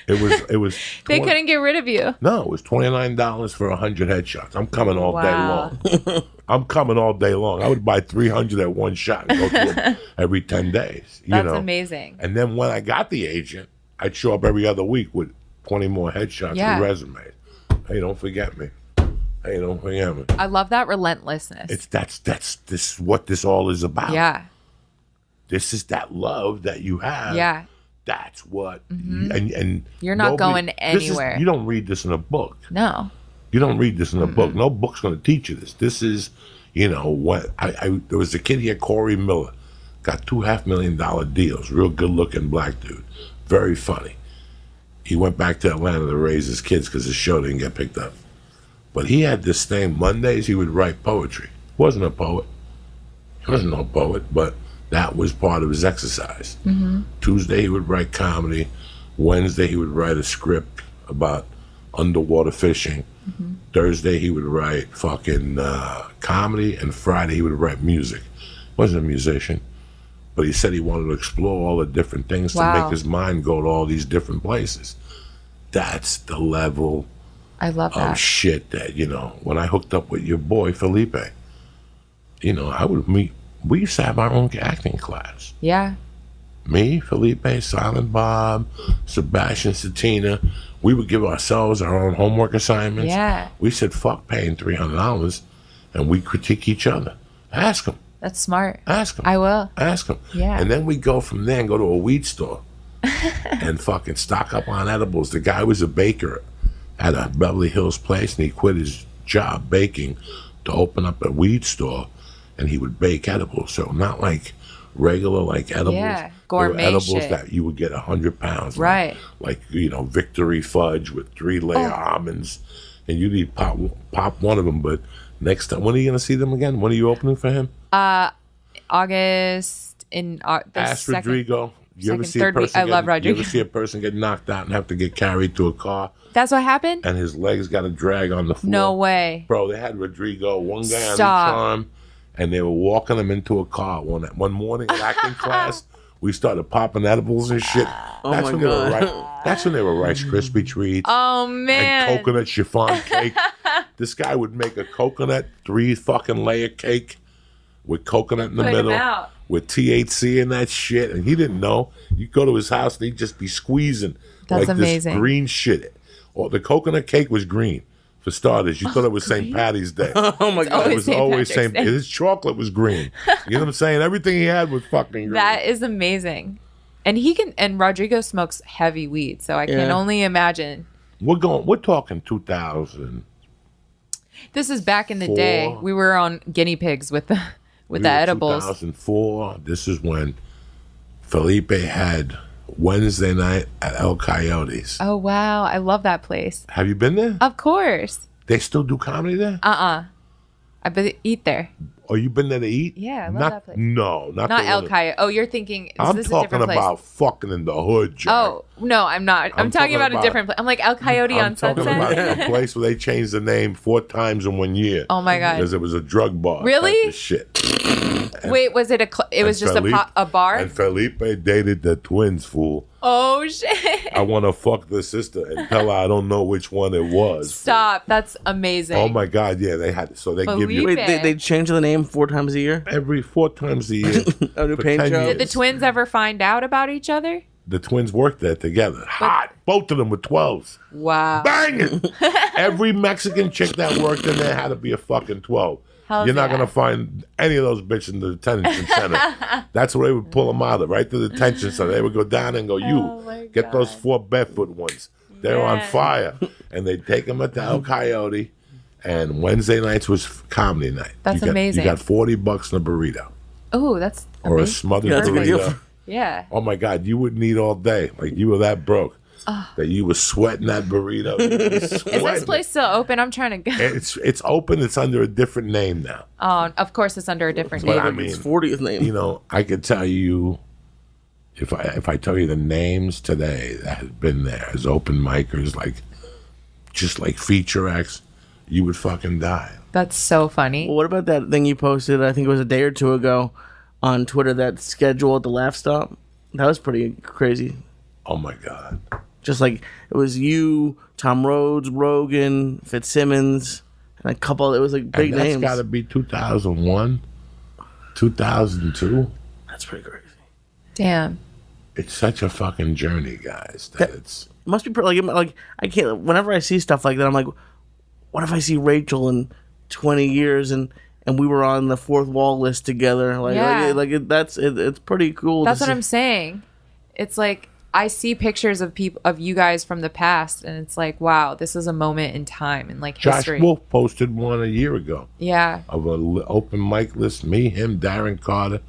It was... it was. twenty, they couldn't get rid of you. No, it was twenty-nine dollars for one hundred headshots. I'm coming all wow. day long. I'm coming all day long. I would buy three hundred at one shot and go through them every ten days. You That's know? Amazing. And then when I got the agent, I'd show up every other week with twenty more headshots yeah. and resumes. Hey, don't forget me. Hey, don't forget me. I love that relentlessness. It's that's that's this what this all is about. Yeah. This is that love that you have. Yeah. That's what mm-hmm. you, and and you're not nobody, going anywhere. Is, you don't read this in a book. No. You don't read this in a mm-hmm. book. No book's going to teach you this. This is, you know, what I, I there was a kid here, Corey Miller, got two half million dollar deals. Real good looking black dude, very funny. He went back to Atlanta to raise his kids because his show didn't get picked up. But he had this thing. Mondays he would write poetry. Wasn't a poet. He wasn't no poet, but that was part of his exercise. Mm-hmm. Tuesday he would write comedy. Wednesday he would write a script about underwater fishing. Mm-hmm. Thursday he would write fucking uh, comedy, and Friday he would write music. Wasn't a musician, but he said he wanted to explore all the different things wow. to make his mind go to all these different places. That's the level I love of that. Shit that, you know, when I hooked up with your boy Felipe, you know, I would meet, we used to have our own acting class. Yeah. Me, Felipe, Silent Bob, Sebastian Satina. We would give ourselves our own homework assignments. Yeah. We said, fuck paying three hundred dollars, and we critique each other. Ask them. That's smart. Ask them. I will. Ask them. Yeah. And then we go from there and go to a weed store and fucking stock up on edibles. The guy was a baker at a Beverly Hills place, and he quit his job baking to open up a weed store, and he would bake edibles. So not like regular, like edibles. Yeah, gourmet edibles shit. That you would get one hundred pounds. Right. Like, like, you know, Victory Fudge with three-layer oh. almonds, and you'd eat pop, pop one of them. But next time, when are you going to see them again? When are you opening for him? Uh, August in uh, the Ask second. Rodrigo. You ever, see a person I get, love Rodrigo. You ever see a person get knocked out and have to get carried to a car? That's what happened? And his legs got a drag on the floor. No way. Bro, they had Rodrigo, one guy Stop. on each arm, and they were walking him into a car. One one morning in acting class, we started popping edibles and shit. Oh that's, my when God. They were rice, that's when they were Rice Krispie treats. Oh, man. And coconut chiffon cake. This guy would make a coconut three fucking layer cake with coconut in the Put middle. Him out. With T H C and that shit, and he didn't know. You go to his house, and he'd just be squeezing That's like amazing. This green shit. Or the coconut cake was green, for starters. You oh, thought it was Saint Patty's Day. Oh my God! It was always Saint. His chocolate was green. You know what I'm saying? Everything he had was fucking green. That is amazing, and he can. And Rodrigo smokes heavy weed, so I yeah. can only imagine. We're going. We're talking two thousand. This is back in the day. We were on guinea pigs with the. With the edibles. two thousand four, this is when Felipe had Wednesday night at El Coyote's. Oh, wow. I love that place. Have you been there? Of course. They still do comedy there? Uh-uh. I've been to eat there. Oh, you've been there to eat? Yeah, I love not, that place. No, not, not El Coyote. Oh, you're thinking, is this a different place? I'm talking about fucking in the hood, Joe. Oh, no, I'm not. I'm, I'm talking, talking about, about a different place. I'm like El Coyote I'm on Sunset. I'm talking about a place where they changed the name four times in one year. Oh, my God. Because it was a drug bar. Really? Shit. And, Wait, was it a? Cl- it was just Felipe, a, po- a bar. And Felipe dated the twins, fool. Oh shit! I want to fuck the sister and tell her I don't know which one it was. Stop! Fool. That's amazing. Oh my God! Yeah, they had so they Felipe. give you. Wait, they, they change the name four times a year. Every four times a year. Did the twins ever find out about each other? The twins worked there together. Hot. Both of them were twelves. Wow. Banging. Every Mexican chick that worked in there had to be a fucking twelve. Hell's You're not yeah. going to find any of those bitches in the detention center. That's where they would pull them out of, right to the detention center. They would go down and go, you, oh get God. those four barefoot ones. They're yeah. on fire. And they'd take them at the El Coyote. And Wednesday nights was comedy night. That's you got, amazing. You got forty bucks in a burrito. Oh, that's Or amazing. a smothered yeah, burrito. Yeah. Oh, my God. You wouldn't eat all day. Like, you were that broke. Oh. That you were sweating that burrito. Sweating. Is this place still open? I'm trying to go. It's it's open. It's under a different name now. Oh, of course, it's under a different That's name. What I mean, it's fortieth name. You know, I could tell you if I if I tell you the names today that have been there as open micers, like just like feature acts, you would fucking die. That's so funny. Well, what about that thing you posted? I think it was a day or two ago on Twitter. That schedule at the Laugh Stop. That was pretty crazy. Oh my God. Just like it was you, Tom Rhodes, Rogan, Fitzsimmons, and a couple. It was like big and that's names. That's got to be two thousand one, two thousand two. That's pretty crazy. Damn. It's such a fucking journey, guys. That, that it's it must be pretty, like like I can't. Whenever I see stuff like that, I'm like, what if I see Rachel in twenty years and. And we were on the fourth wall list together? Like yeah. like, like it, that's it, it's pretty cool. That's what see. I'm saying. It's like. I see pictures of people of you guys from the past, and it's like, wow, this is a moment in time and like history. Josh Wolf posted one a year ago. Yeah, of an open mic list, me, him, Darren Carter.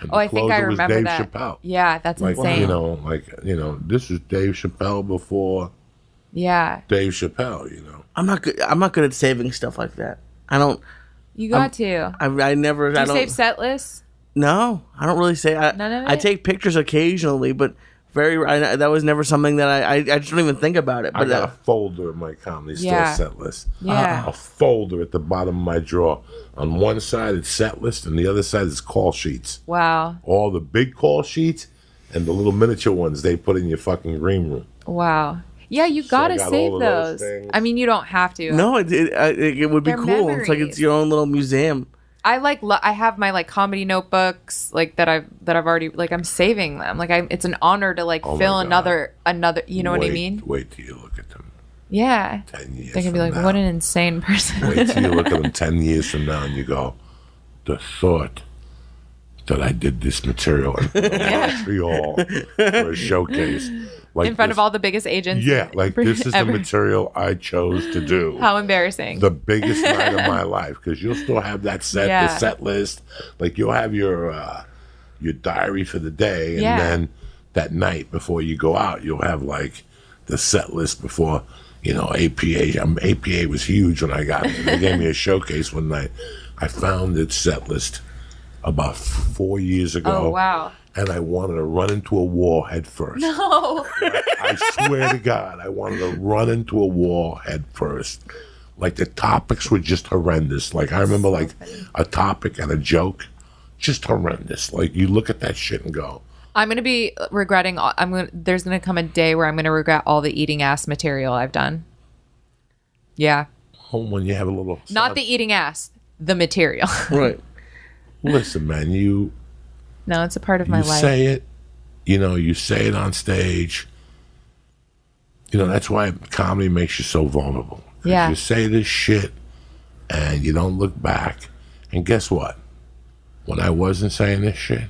And oh, the I think I remember was Dave that. Chappelle. Yeah, that's like, insane. You know, like you know, this is Dave Chappelle before. Yeah. Dave Chappelle, you know. I'm not good. I'm not good at saving stuff like that. I don't. You got I'm, to. I, I never. Do you I don't, save set lists? No, I don't really say. I, None of it? I take pictures occasionally, but. Very, I, that was never something that I, I, I just don't even think about it. But I got uh, a folder in my comedy store yeah. set list. Yeah. Uh, a folder at the bottom of my drawer. On one side it's set list, and the other side is call sheets. Wow. All the big call sheets and the little miniature ones they put in your fucking green room. Wow. Yeah, you so gotta got save those. those I mean, you don't have to. No, it it, it, it would They're be cool. Memories. It's like it's your own little museum. I like lo- I have my like comedy notebooks like that I've that I've already like I'm saving them like I it's an honor to like oh fill another another you know wait, what I mean wait till you look at them yeah ten years they're gonna be like now. What an insane person wait till you look at them ten years from now and you go the thought that I did this material in Montreal yeah. for a showcase Like in front this, of all the biggest agents. Yeah, like this is ever. the material I chose to do. How embarrassing. The biggest night of my life, because you'll still have that set, yeah. the set list. Like you'll have your uh, your diary for the day, and yeah. then that night before you go out, you'll have like the set list before, you know, A P A. Um, A P A was huge when I got it. They gave me a showcase one night. I found its set list about four years ago. Oh, wow. And I wanted to run into a wall head first. No. I swear to God, I wanted to run into a wall head first. Like, the topics were just horrendous. Like, I remember, like, a topic and a joke, just horrendous. Like, you look at that shit and go, I'm going to be regretting, all, I'm gonna, there's going to come a day where I'm going to regret all the eating ass material I've done. Yeah. When you have a little... Sob. Not the eating ass, the material. Right. Listen, man, you... No, it's a part of my life. You say it, you know, you say it on stage. You know, that's why comedy makes you so vulnerable. Yeah. You say this shit and you don't look back. And guess what? When I wasn't saying this shit,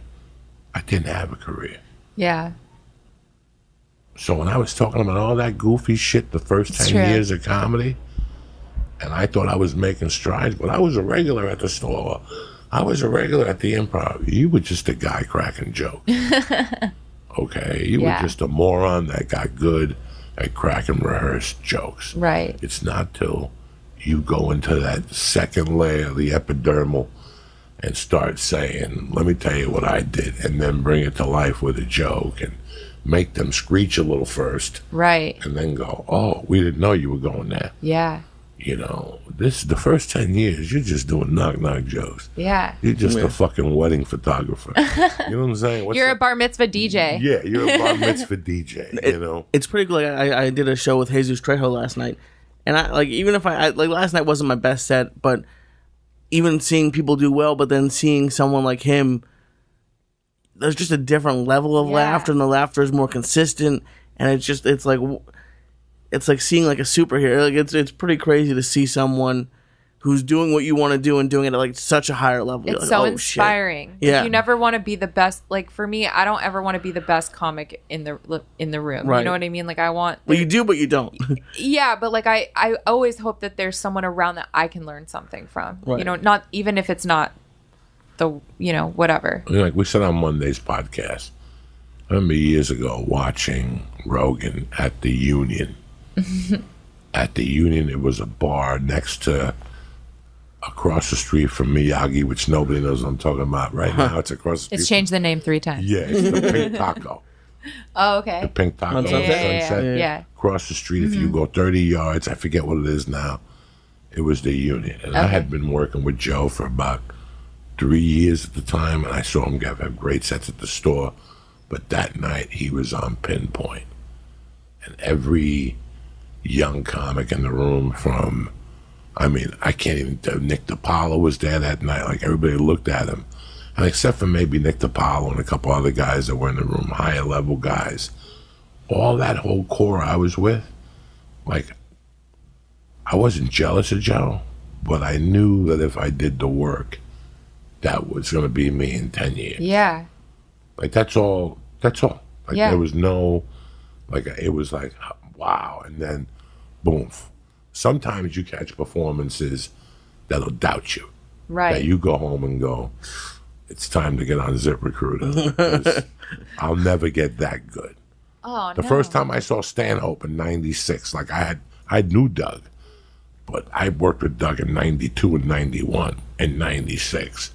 I didn't have a career. Yeah. So when I was talking about all that goofy shit the first it's ten true. years of comedy, and I thought I was making strides, but I was a regular at the store. I was a regular at the Improv. You were just a guy cracking jokes. Okay? You yeah. were just a moron that got good at cracking rehearsed jokes. Right. It's not till you go into that second layer, the epidermal, and start saying, let me tell you what I did, and then bring it to life with a joke and make them screech a little first. Right. And then go, oh, we didn't know you were going there. Yeah. You know, this the first ten years, you're just doing knock-knock jokes. Yeah. You're just yeah. a fucking wedding photographer. You know what I'm saying? What's you're that? a bar mitzvah D J. Yeah, you're a bar mitzvah D J, you it, know? It's pretty good. Like, I, I did a show with Jesus Trejo last night, and I like even if I, I... Like, last night wasn't my best set, but even seeing people do well, but then seeing someone like him, there's just a different level of yeah. laughter, and the laughter is more consistent, and it's just... It's like... It's like seeing like a superhero. Like it's it's pretty crazy to see someone who's doing what you want to do and doing it at like such a higher level. It's like, so oh, inspiring. Shit. Yeah, you never want to be the best. Like for me, I don't ever want to be the best comic in the in the room. Right. You know what I mean? Like I want. Like, well, you do, but you don't. Yeah, but like I, I always hope that there's someone around that I can learn something from. Right. You know, not even if it's not the you know whatever. Like we said on Monday's podcast. I remember years ago watching Rogan at the Union. At the Union, it was a bar next to, across the street from Miyagi, which nobody knows what I'm talking about right huh. now. It's across the street. It's changed from, the name three times. Yeah, it's the Pink Taco. Oh, okay. The Pink Taco. Yeah, yeah, sunset. Yeah, yeah. yeah. Across the street, mm-hmm. if you go thirty yards, I forget what it is now, it was the Union. And okay. I had been working with Joe for about three years at the time, and I saw him have great sets at the store. But that night, he was on pinpoint. And every... young comic in the room from, I mean, I can't even, Nick DiPaolo was there that night. Like, everybody looked at him. And except for maybe Nick DiPaolo and a couple other guys that were in the room, higher level guys, all that whole core I was with, like, I wasn't jealous of Joe, but I knew that if I did the work, that was going to be me in ten years. Yeah. Like, that's all. That's all. Like, yeah. There was no, like, it was like, wow. And then, boom. Sometimes you catch performances that'll doubt you. Right. That you go home and go, it's time to get on ZipRecruiter. I'll never get that good. Oh, the no. first time I saw Stanhope in ninety-six, like I had, I knew Doug, but I worked with Doug in ninety-two and ninety-one and ninety-six.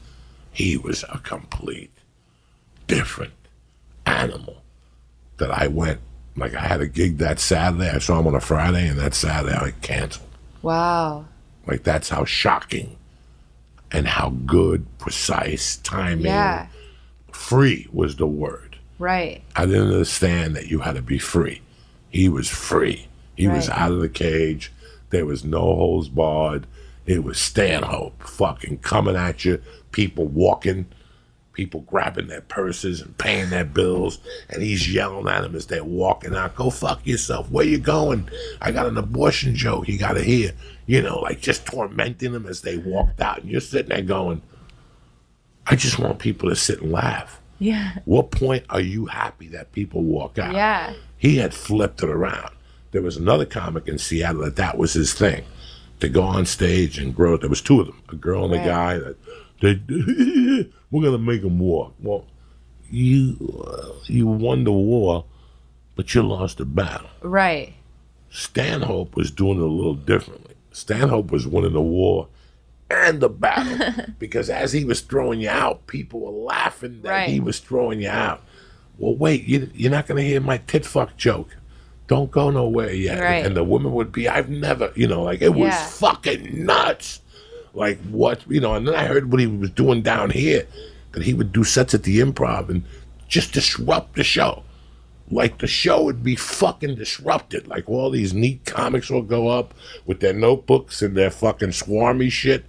He was a complete different animal that I went. Like, I had a gig that Saturday. I saw him on a Friday, and that Saturday I canceled. Wow. Like, that's how shocking and how good, precise, timing. Yeah. Free was the word. Right. I didn't understand that you had to be free. He was free. He right. was out of the cage. There was no holds barred. It was Stanhope fucking coming at you, people walking. People grabbing their purses and paying their bills, and he's yelling at them as they're walking out, go fuck yourself, where you going? I got an abortion joke, you gotta hear. You know, like just tormenting them as they walked out, and you're sitting there going, I just want people to sit and laugh. Yeah. What point are you happy that people walk out? Yeah. He had flipped it around. There was another comic in Seattle that that was his thing, to go on stage and grow. There was two of them, a girl and right. a guy. That they, we're going to make them war. Well, you uh, you won the war, but you lost the battle. Right. Stanhope was doing it a little differently. Stanhope was winning the war and the battle because as he was throwing you out, people were laughing that right. he was throwing you out. Well, wait, you, you're not going to hear my tit fuck joke. Don't go nowhere yet. Right. And the woman would be, I've never, you know, like, it was yeah. fucking nuts. Like, what, you know, and then I heard what he was doing down here, that he would do sets at the Improv and just disrupt the show. Like, the show would be fucking disrupted. Like, all these neat comics will go up with their notebooks and their fucking swarmy shit,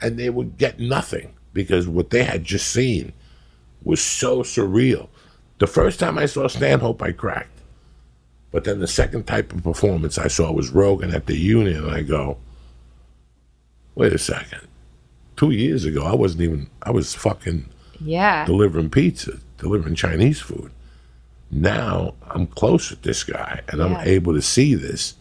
and they would get nothing because what they had just seen was so surreal. The first time I saw Stanhope, I cracked. But then the second type of performance I saw was Rogan at the Union, and I go, wait a second. Two years ago, I wasn't even, I was fucking yeah. delivering pizza, delivering Chinese food. Now I'm close with this guy, and yeah. I'm able to see this.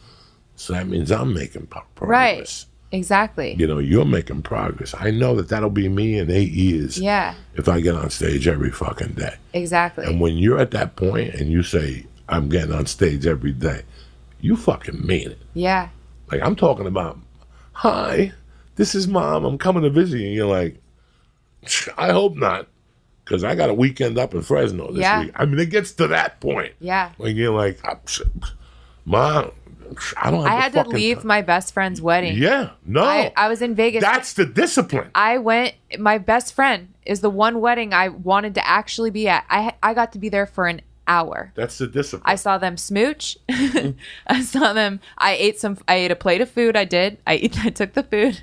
So that means I'm making progress. Right, exactly. You know, you're making progress. I know that that'll be me in eight years yeah. if I get on stage every fucking day. Exactly. And when you're at that point and you say, I'm getting on stage every day, you fucking mean it. Yeah. Like, I'm talking about, hi, this is Mom. I'm coming to visit you. And you're like, I hope not, because I got a weekend up in Fresno this yeah. week. I mean, it gets to that point. Yeah. Like, you're like, Mom, I don't have I had to leave time. My best friend's wedding. Yeah. No. I, I was in Vegas. That's the discipline. I went, my best friend is the one wedding I wanted to actually be at. I I got to be there for an hour. That's the discipline. I saw them smooch. I saw them. I ate some. I ate a plate of food. I did. I, I took the food,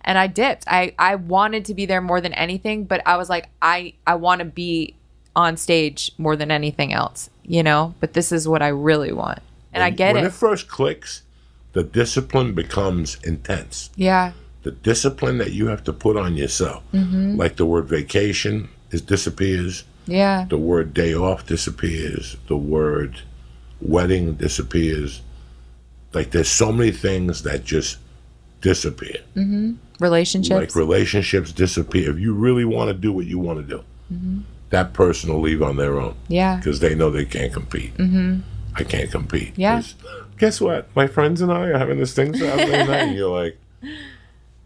and I dipped. I, I wanted to be there more than anything, but I was like, I I want to be on stage more than anything else, you know. But this is what I really want, and when, I get when it. When it first clicks, the discipline becomes intense. Yeah. The discipline that you have to put on yourself, mm-hmm. like the word vacation, is disappears. Yeah. The word day off disappears. The word wedding disappears. Like, there's so many things that just disappear. Mm-hmm. Relationships. Like, relationships disappear. If you really want to do what you want to do, mm-hmm. that person will leave on their own. Yeah. Because they know they can't compete. Mm-hmm. I can't compete. Yeah. Guess what? My friends and I are having this thing Saturday night. And you're like,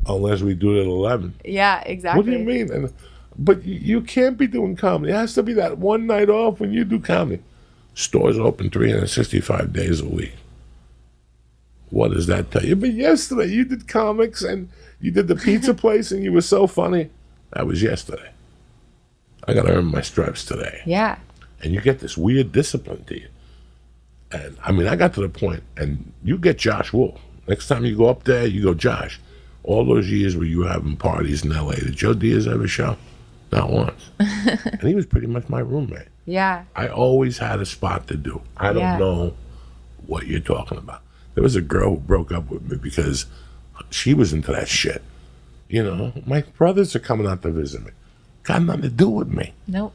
unless we do it at eleven. Yeah, exactly. What do you mean? And, but you can't be doing comedy. It has to be that one night off when you do comedy. Stores open three hundred sixty-five days a week. What does that tell you? But yesterday you did comics and you did the pizza place and you were so funny. That was yesterday. I got to earn my stripes today. Yeah. And you get this weird discipline to you. And, I mean, I got to the point, and you get Josh Wolf. Next time you go up there, you go, Josh, all those years where you were having parties in L A, did Joe Diaz have a show? Not once. And he was pretty much my roommate. Yeah. I always had a spot to do. I don't yeah. know what you're talking about. There was a girl who broke up with me because she was into that shit. You know, my brothers are coming out to visit me. Got nothing to do with me. Nope.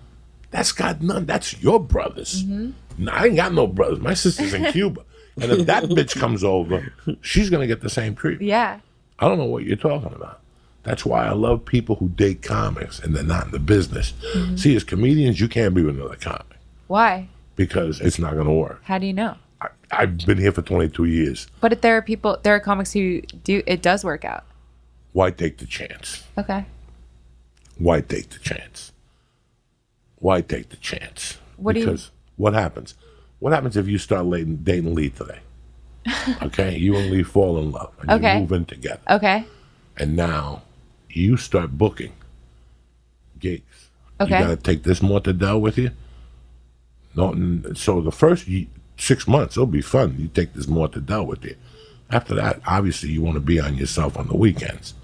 That's got none. That's your brothers. Mm-hmm. No, I ain't got no brothers. My sister's in Cuba. And if that bitch comes over, she's going to get the same treatment. Yeah. I don't know what you're talking about. That's why I love people who date comics and they're not in the business. Mm-hmm. See, as comedians, you can't be with another comic. Why? Because it's not going to work. How do you know? I, I've been here for twenty-two years. But if there are people, there are comics who do, it does work out. Why take the chance? Okay. Why take the chance? Why take the chance? What because do you? Because what happens? What happens if you start dating Lee today? Okay? You and Lee fall in love. And okay. you move in together. Okay. And now you start booking gigs. Okay. You got to take this mortadell with you. No, so the first six months, it'll be fun. You take this mortadell with you. After that, obviously, you want to be on yourself on the weekends.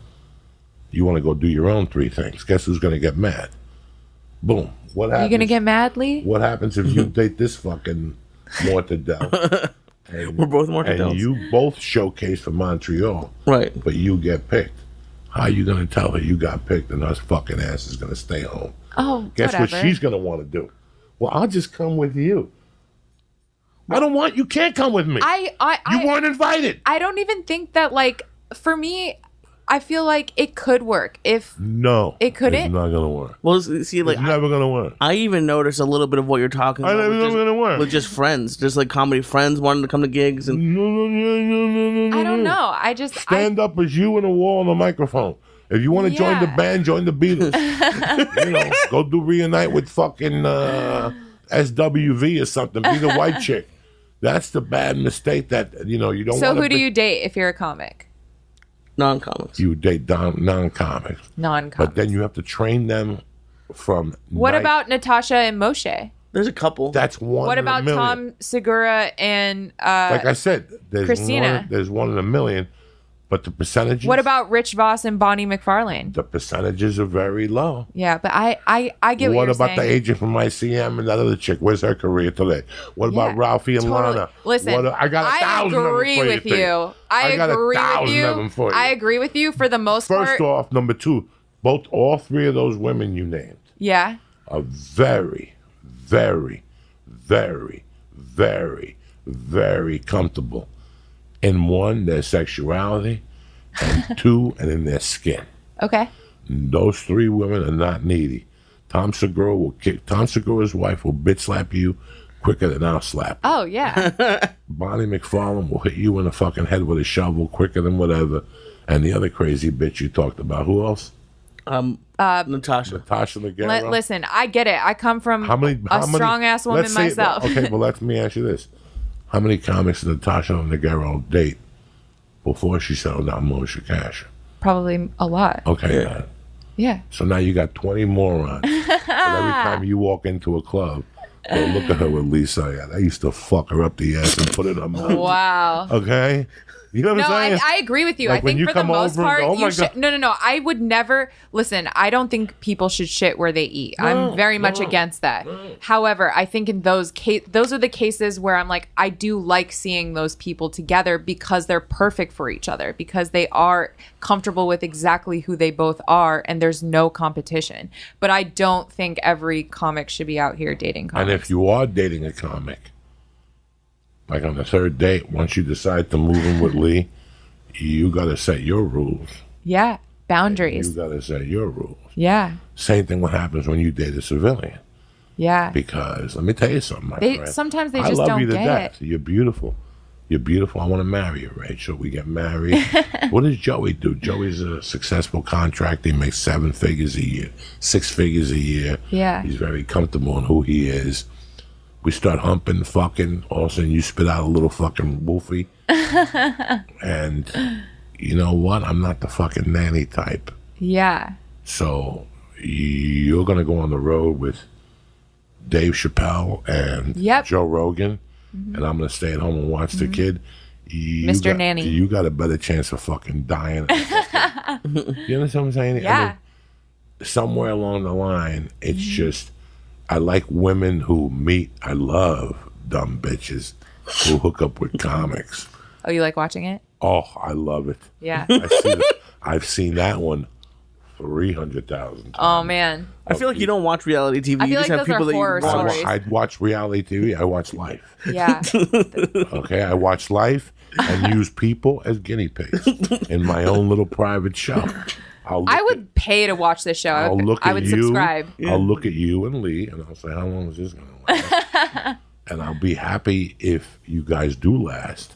You want to go do your own three things. Guess who's going to get mad? Boom. What happens? Are you going to get mad, Lee? What happens if you date this fucking mortadell? And, We're both mortadels. And you both showcase for Montreal. Right. But you get picked. How are you going to tell her you got picked and us fucking ass is going to stay home? Oh, Guess whatever. What she's going to want to do? Well, I'll just come with you. I don't want, you can't come with me. I, I, you I, weren't invited. I don't even think that, like, for me, I feel like it could work. If no, it couldn't. It's not gonna work. Well, see, like, it's never I, gonna work. I even noticed a little bit of what you're talking about. I never gonna work with just friends, just like comedy friends wanting to come to gigs and. No, no, no, no, no, no, I don't know. I just stand I, up as you and a wall and a microphone. If you want to yeah. join the band, join the Beatles. You know, go do reunite with fucking uh, S W V or something. Be the white chick. That's the bad mistake that you know you don't. So who do be- you date if you're a comic? Non-comics. You date don- non-comics. Non-comics. But then you have to train them from. What night- about Natasha and Moshe? There's a couple. That's one. What in about a million. Tom Segura and uh, like I said, there's Christina. One, there's one in a million, but the percentages. What about Rich Voss and Bonnie McFarlane? The percentages are very low. Yeah, but I, I, I get what, what you're saying. What about the agent from I C M and that other chick? Where's her career today? What yeah, about Ralphie and totally. Lana? Listen, what, I got a I thousand agree of them for with you. you. I, I got agree a thousand with you. Of them for you. I agree with you for the most First part. First off, number two, both all three of those women you named. Yeah. Are very, very, very, very, very comfortable. In one, their sexuality, and two, and in their skin. Okay. Those three women are not needy. Tom Segura will kick. Tom Segura's wife will bitch slap you quicker than I'll slap. You. Oh yeah. Bonnie McFarlane will hit you in the fucking head with a shovel quicker than whatever. And the other crazy bitch you talked about. Who else? Um, uh, Natasha. Natasha Naguero. L- listen, I get it. I come from how many, how a strong ass woman say, myself. Well, okay, well let me ask you this. How many comics did Natasha Naguero date before she settled down Moshe Cash? Probably a lot. Okay. Yeah. yeah. So now you got twenty morons. And every time you walk into a club, go look at her with Lisa. I used to fuck her up the ass and put it in her mouth. Wow. Okay? You know what no, I'm saying? I, I agree with you. Like I think you for the most part, go, oh you should, no, no, no. I would never, listen, I don't think people should shit where they eat. No, I'm very no, much against that. No. However, I think in those case, those are the cases where I'm like, I do like seeing those people together because they're perfect for each other, because they are comfortable with exactly who they both are and there's no competition. But I don't think every comic should be out here dating comics. And if you are dating a comic, like on the third date, once you decide to move in with Lee, you got to set your rules. Yeah, boundaries. And you got to set your rules. Yeah. Same thing what happens when you date a civilian. Yeah. Because let me tell you something, my they, friend. Sometimes they I just don't get it. I love you to death. It. You're beautiful. You're beautiful. I want to marry you, Rachel. We get married. What does Joey do? Joey's a successful contractor. He makes seven figures a year, six figures a year. Yeah. He's very comfortable in who he is. We start humping, fucking. All of a sudden, you spit out a little fucking woofy. And you know what? I'm not the fucking nanny type. Yeah. So you're going to go on the road with Dave Chappelle and yep. Joe Rogan. Mm-hmm. And I'm going to stay at home and watch mm-hmm. the kid. You Mister Got, Nanny. You got a better chance of fucking dying. Fucking, you understand what I'm saying? Yeah. I mean, somewhere along the line, it's mm-hmm. just... I like women who meet. I love dumb bitches who hook up with comics. Oh, you like watching it? Oh, I love it. Yeah. I see it. I've seen that one three hundred thousand times. Oh, man. I feel like you don't watch reality T V. I feel you just like have those people are that horror you watch. stories. I watch reality T V. I watch life. Yeah. Okay, I watch life and use people as guinea pigs in my own little private show. I would at, pay to watch this show. I'll look at I would you, subscribe. I'll look at you and Lee, and I'll say, how long is this going to last? And I'll be happy if you guys do last.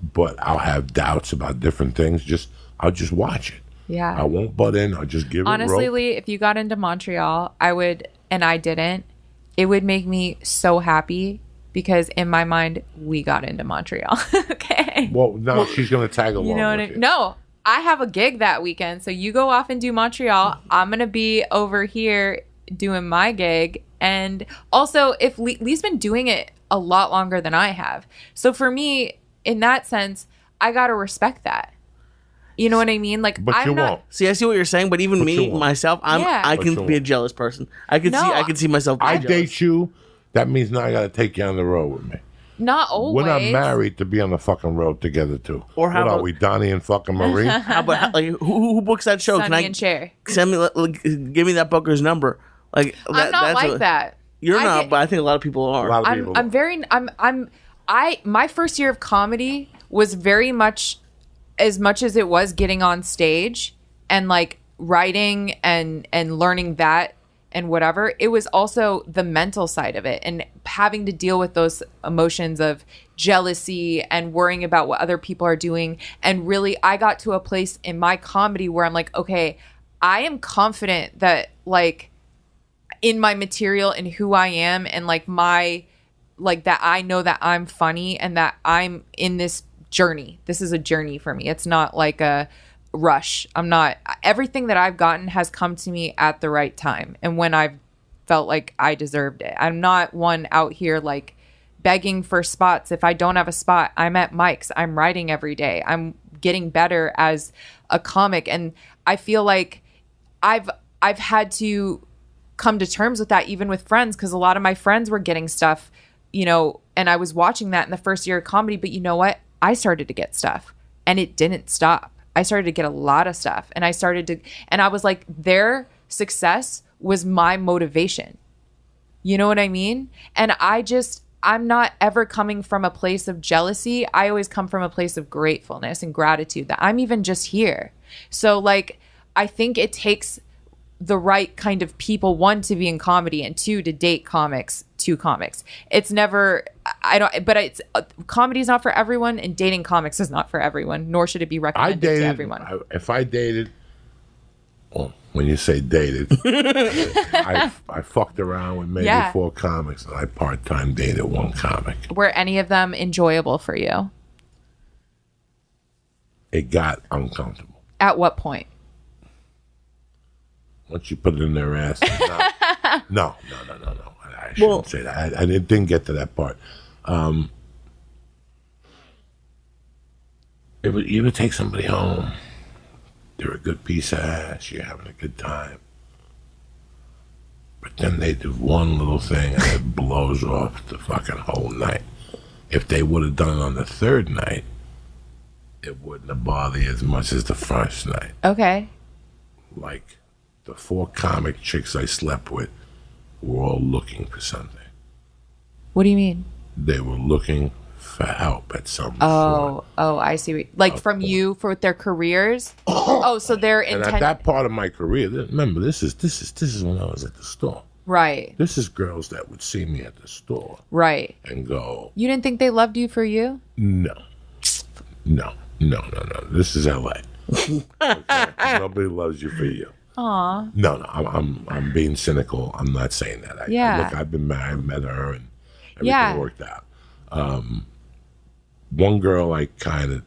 But I'll have doubts about different things. Just I'll just watch it. Yeah. I won't butt in. I'll just give Honestly, it Honestly, Lee, if you got into Montreal, I would, and I didn't, it would make me so happy. Because in my mind, we got into Montreal. Okay. Well, now she's going to tag along you know what with I, you. No. I have a gig that weekend, so you go off and do Montreal. I'm going to be over here doing my gig. And also, if Lee, Lee's been doing it a lot longer than I have. So for me, in that sense, I got to respect that. You know what I mean? Like, but I'm you not, won't. See, I see what you're saying, but even but me, myself, I'm, yeah. I but can be won't. a jealous person. I can, no, see, I can see myself being I jealous. Date you. That means now I got to take you on the road with me. Not always. We're not married to be on the fucking road together, too. Or how what about, are we, Donnie and fucking Marie? How about like who, who books that show? Sonny Can I and Cher. Send me, like, give me that booker's number. Like I'm that, not that's like a, that. You're I not, get, but I think a lot of people are. A lot of I'm, people. I'm very. I'm. I'm. I. My first year of comedy was very much, as much as it was getting on stage and like writing and and learning that and whatever, it was also the mental side of it and having to deal with those emotions of jealousy and worrying about what other people are doing. And really, I got to a place in my comedy where I'm like, okay, I am confident that like in my material and who I am and like my like that I know that I'm funny and that I'm in this journey. This is a journey for me. It's not like a rush. I'm not everything that I've gotten has come to me at the right time and when I've felt like I deserved it. I'm not one out here like begging for spots. If I don't have a spot, I'm at mics. I'm writing every day. I'm getting better as a comic. And I feel like I've I've had to come to terms with that even with friends, because a lot of my friends were getting stuff, you know, and I was watching that in the first year of comedy. But you know what? I started to get stuff and it didn't stop. I started to get a lot of stuff and I started to, and I was like, their success was my motivation. You know what I mean? And I just, I'm not ever coming from a place of jealousy. I always come from a place of gratefulness and gratitude that I'm even just here. So like, I think it takes the right kind of people, one, to be in comedy, and two, to date comics, two comics. It's never, I don't, but it's, uh, comedy is not for everyone, and dating comics is not for everyone, nor should it be recommended I dated, to everyone. I, if I dated, well, when you say dated, I, I, I fucked around with maybe yeah. four comics, and I part-time dated one comic. Were any of them enjoyable for you? It got uncomfortable. At what point? Once you put it in their ass. No, no, no, no, no. I shouldn't well, say that. I, I didn't get to that part. Um, it would, you would take somebody home. They're a good piece of ass. You're having a good time. But then they do one little thing and it blows off the fucking whole night. If they would have done it on the third night, it wouldn't have bothered you as much as the first night. Okay. Like... The four comic chicks I slept with were all looking for something. What do you mean? They were looking for help at some Oh, sort. Oh, I see. What, like from point. You for with their careers? Oh, so they're intended. And at that part of my career, remember, this is this is this is when I was at the store. Right. This is girls that would see me at the store. Right. And go. You didn't think they loved you for you? No. No. No, no, no. This is L A. Okay? Nobody loves you for you. Aw. No, no, I'm, I'm I'm being cynical. I'm not saying that. I, yeah. I, look, I've been married, met her, and everything yeah. worked out. Um, one girl I kind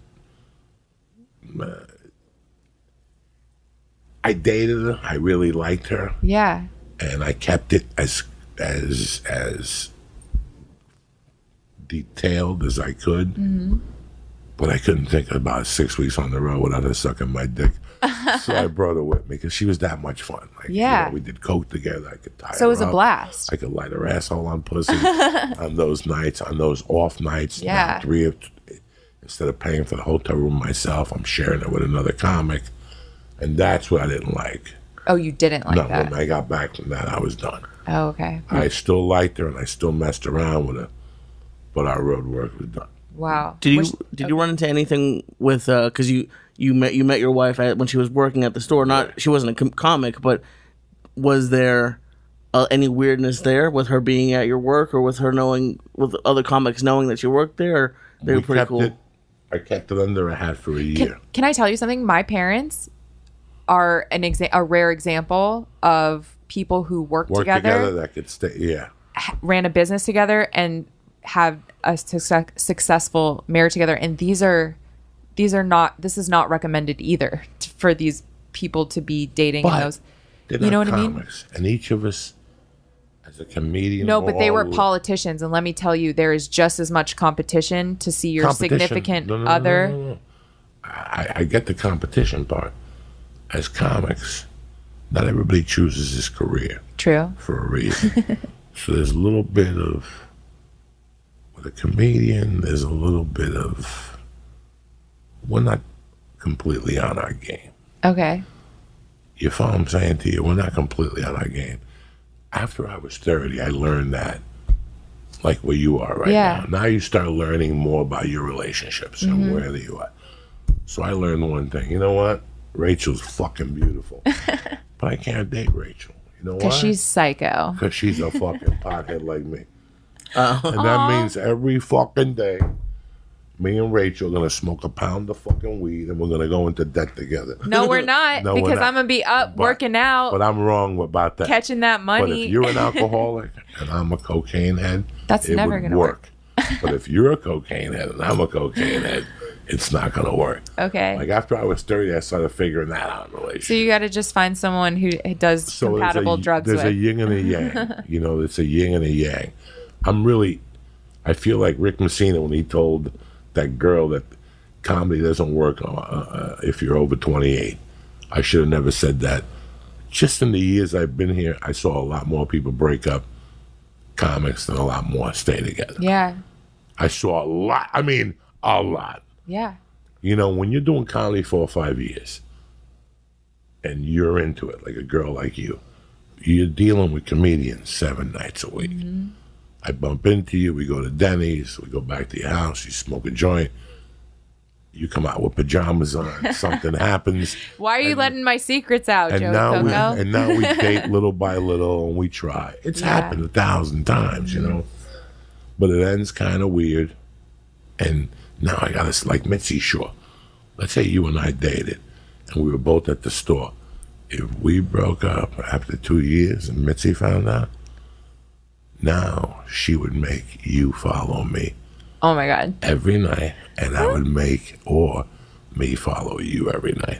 of... Uh, I dated her. I really liked her. Yeah. And I kept it as as as detailed as I could. Mm-hmm. But I couldn't think about six weeks on the road without her sucking my dick. So I brought her with me because she was that much fun. Like, yeah, you know, we did coke together. I could tie so her up. So it was a blast. I could light her asshole on pussy on those nights, on those off nights. Yeah, three of instead of paying for the hotel room myself, I'm sharing it with another comic, and that's what I didn't like. Oh, you didn't like no, that? No, when I got back from that, I was done. Oh, okay. I still liked her, and I still messed around with her, but our road work was done. Wow. Did you Which, did okay. you run into anything with uh, because you? You met you met your wife at, when she was working at the store. Not she wasn't a com- comic, but was there uh, any weirdness there with her being at your work, or with her knowing with other comics knowing that you worked there? Or they we were pretty cool. It, I kept it under a hat for a year. Can, can I tell you something? My parents are an exa- a rare example of people who work worked together, together that could stay. Yeah, ran a business together and have a su- successful marriage together, and these are. These are not, this is not recommended either t- for these people to be dating. But those, they're you know not what comics. I mean? And each of us as a comedian. No, but they were politicians. And let me tell you, there is just as much competition to see your significant no, no, other. No, no, no, no. I, I get the competition part. As comics, not everybody chooses his career. True. For a reason. So there's a little bit of, with a comedian, there's a little bit of, we're not completely on our game. Okay. You follow what I'm saying to you? We're not completely on our game. after I was thirty, I learned that, like where you are right yeah. now. Now you start learning more about your relationships mm-hmm. and where you are. So I learned one thing. You know what? Rachel's fucking beautiful. But I can't date Rachel. You know why? Because she's psycho. Because she's a fucking pothead like me. Uh, and that Aww. means every fucking day, me and Rachel are going to smoke a pound of fucking weed and we're going to go into debt together. No, we're not. no, because we're not. I'm going to be up but, working out. But I'm wrong about that. Catching that money. But if you're an alcoholic and I'm a cocaine head, that's it never going to work. work. But if you're a cocaine head and I'm a cocaine head, it's not going to work. Okay. Like after I was thirty, I started figuring that out in relationships. So you got to just find someone who does so compatible there's a, drugs there's with. There's a yin and a yang. You know, it's a yin and a yang. I'm really, I feel like Rick Messina when he told that girl that comedy doesn't work uh, if you're over twenty-eight. I should have never said that. Just in the years I've been here, I saw a lot more people break up comics than a lot more stay together. Yeah. I saw a lot. I mean, a lot. Yeah. You know, when you're doing comedy four or five years and you're into it, like a girl like you, you're dealing with comedians seven nights a week. Mm-hmm. I bump into you, we go to Denny's, we go back to your house, you smoke a joint, you come out with pajamas on, something happens. Why are you and, letting my secrets out, and Joe now we, And now we date little by little and we try. It's yeah. happened a thousand times, you know. But it ends kind of weird. And now I got this, like Mitzi Shaw. Let's say you and I dated and we were both at the store. If we broke up after two years and Mitzi found out, now she would make you follow me. Oh my God. Every night. And I would make or me follow you every night.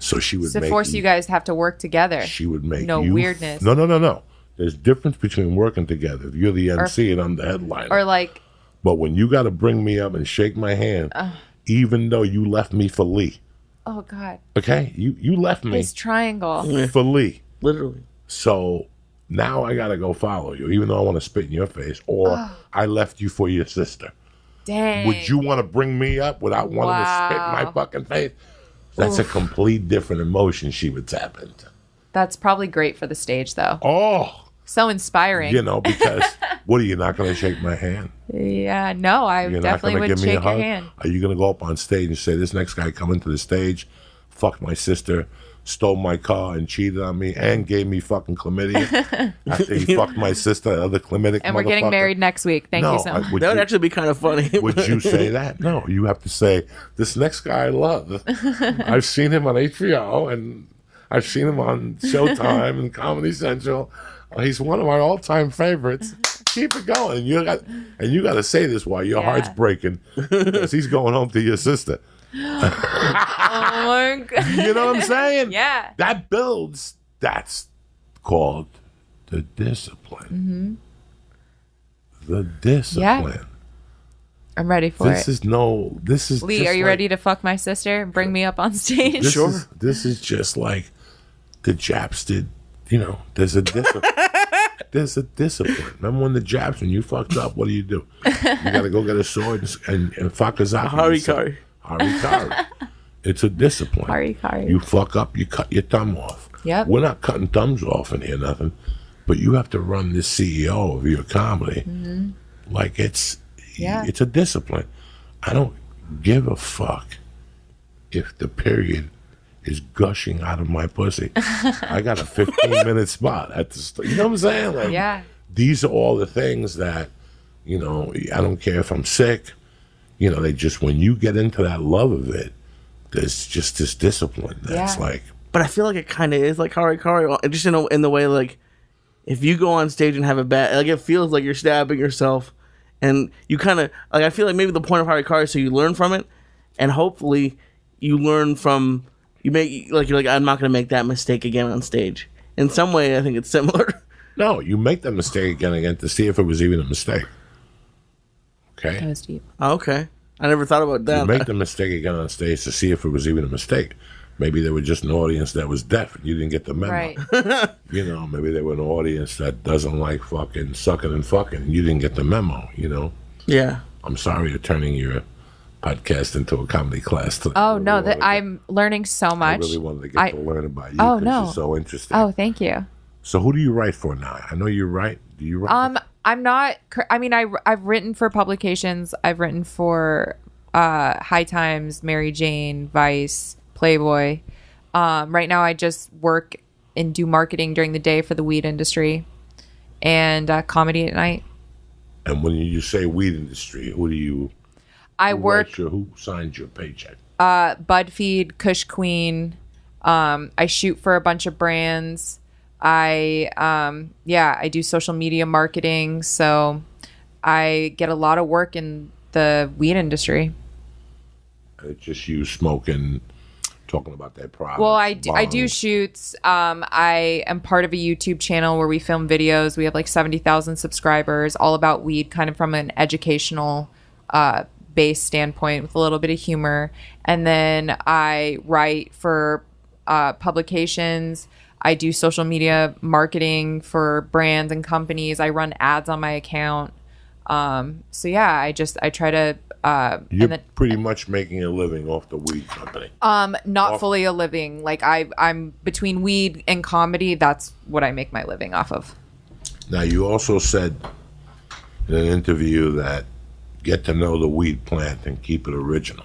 So she would so make. So force you guys have to work together. She would make no you. No weirdness. F- no, no, no, no. There's difference between working together. If you're the M C or, and I'm the headliner. Or like. But when you got to bring me up and shake my hand, uh, even though you left me for Lee. Oh God. Okay. You, you left me. This triangle. For Lee. Literally. So. Now I got to go follow you, even though I want to spit in your face, or oh. I left you for your sister. Dang. Would you want to bring me up without wanting wow. to spit in my fucking face? That's Oof. a complete different emotion she would tap into. That's probably great for the stage, though. Oh. So inspiring. You know, because what are you, not going to shake my hand? Yeah, no, I You're definitely would shake your hand. Are you going to go up on stage and say, this next guy coming to the stage, fuck my sister, stole my car and cheated on me and gave me fucking chlamydia after he fucked my sister, other chlamydic and we're getting married next week. Thank no, you so much. I, would that would you, actually be kind of funny. Would you say that? No, you have to say, this next guy I love. I've seen him on H B O and I've seen him on Showtime and Comedy Central. He's one of my all-time favorites. Keep it going. And you got and you got to say this while your yeah. heart's breaking because he's going home to your sister. Oh my God. You know what I'm saying? Yeah. That builds. That's called the discipline. Mm-hmm. The discipline. Yeah. I'm ready for this it. This is no. This is Lee. Just are you like, ready to fuck my sister and bring me up on stage? This sure. Is, this is just like the Japs did. You know, there's a discipline. There's a discipline. Remember when the Japs, when you fucked up, what do you do? You gotta go get a sword and, and, and fuck us out. Harikari. Harikari. It's a discipline. Harikari. You fuck up, you cut your thumb off. Yep. We're not cutting thumbs off in here, nothing. But you have to run this C E O of your comedy mm-hmm. like it's yeah. it's a discipline. I don't give a fuck if the period is gushing out of my pussy. I got a fifteen minute spot at the st- you know what I'm saying? Like, yeah. These are all the things that, you know, I don't care if I'm sick. You know, they just, when you get into that love of it, there's just this discipline that's yeah. like. But I feel like it kind of is like harikari, just in, a, in the way, like, if you go on stage and have a bad, like, it feels like you're stabbing yourself. And you kind of, like, I feel like maybe the point of harikari is so you learn from it. And hopefully you learn from, you make, like, you're like, I'm not going to make that mistake again on stage. In some way, I think it's similar. No, you make that mistake again again to see if it was even a mistake. Okay. That was deep. Oh, okay. I never thought about that. You make the mistake again on stage to see if it was even a mistake. Maybe they were just an audience that was deaf and you didn't get the memo. Right. You know, maybe they were an audience that doesn't like fucking sucking and fucking and you didn't get the memo, you know? Yeah. I'm sorry you're turning your podcast into a comedy class today. Oh, really no, that I'm learning so much. I really wanted to get I, to learn about you because oh, no. you're so interesting. Oh, thank you. So who do you write for now? I know you write. Do you write? Um, I'm not. I mean, I I've written for publications. I've written for uh, High Times, Mary Jane, Vice, Playboy. Um, right now, I just work and do marketing during the day for the weed industry, and uh, comedy at night. And when you say weed industry, who do you? I who work. Your, who signs your paycheck? Uh, Budfeed, Kush Queen. Um, I shoot for a bunch of brands. I, um, yeah, I do social media marketing. So I get a lot of work in the weed industry. It's just you smoking, talking about that product. Well, I do, I do shoots. Um, I am part of a YouTube channel where we film videos. We have like seventy thousand subscribers, all about weed, kind of from an educational uh, base standpoint with a little bit of humor. And then I write for uh, publications. I do social media marketing for brands and companies. I run ads on my account. Um, so yeah, I just, I try to, uh, you're and then, pretty much making a living off the weed company. Um, not off- fully a living. Like I, I'm between weed and comedy. That's what I make my living off of. Now, you also said in an interview that get to know the weed plant and keep it original.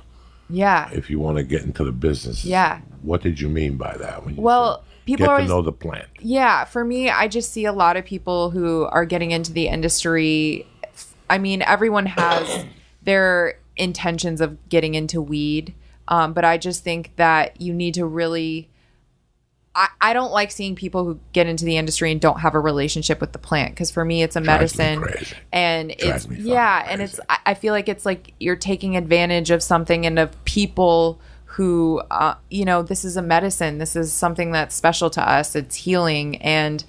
Yeah. If you want to get into the business. Yeah. What did you mean by that? When you well, said- People Get to always, know the plant. Yeah. For me, I just see a lot of people who are getting into the industry. I mean, everyone has their intentions of getting into weed. Um, but I just think that you need to really... I, I don't like seeing people who get into the industry and don't have a relationship with the plant. Because for me, it's a Drives medicine. And Drives it's... Yeah. Crazy. And it's... I, I feel like it's like you're taking advantage of something and of people... who, uh, you know, this is a medicine. This is something that's special to us. It's healing. And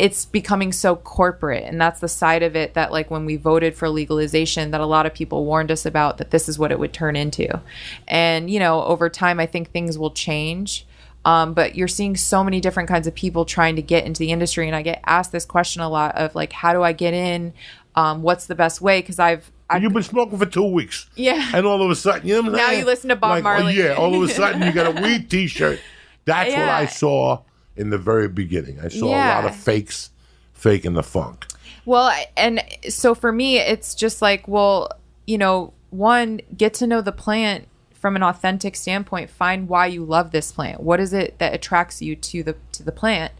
it's becoming so corporate. And that's the side of it that, like, when we voted for legalization, that a lot of people warned us about, that this is what it would turn into. And, you know, over time, I think things will change. Um, but you're seeing so many different kinds of people trying to get into the industry. And I get asked this question a lot of, like, how do I get in? Um, what's the best way? Because I've I, You've been smoking for two weeks. Yeah. And all of a sudden, you know, now you listen to Bob like, Marley. Oh, yeah, all of a sudden you got a weed t-shirt. That's yeah. what I saw in the very beginning. I saw yeah. a lot of fakes faking the funk. Well, and so for me, it's just like, well, you know, one, get to know the plant from an authentic standpoint. Find why you love this plant. What is it that attracts you to the to the plant?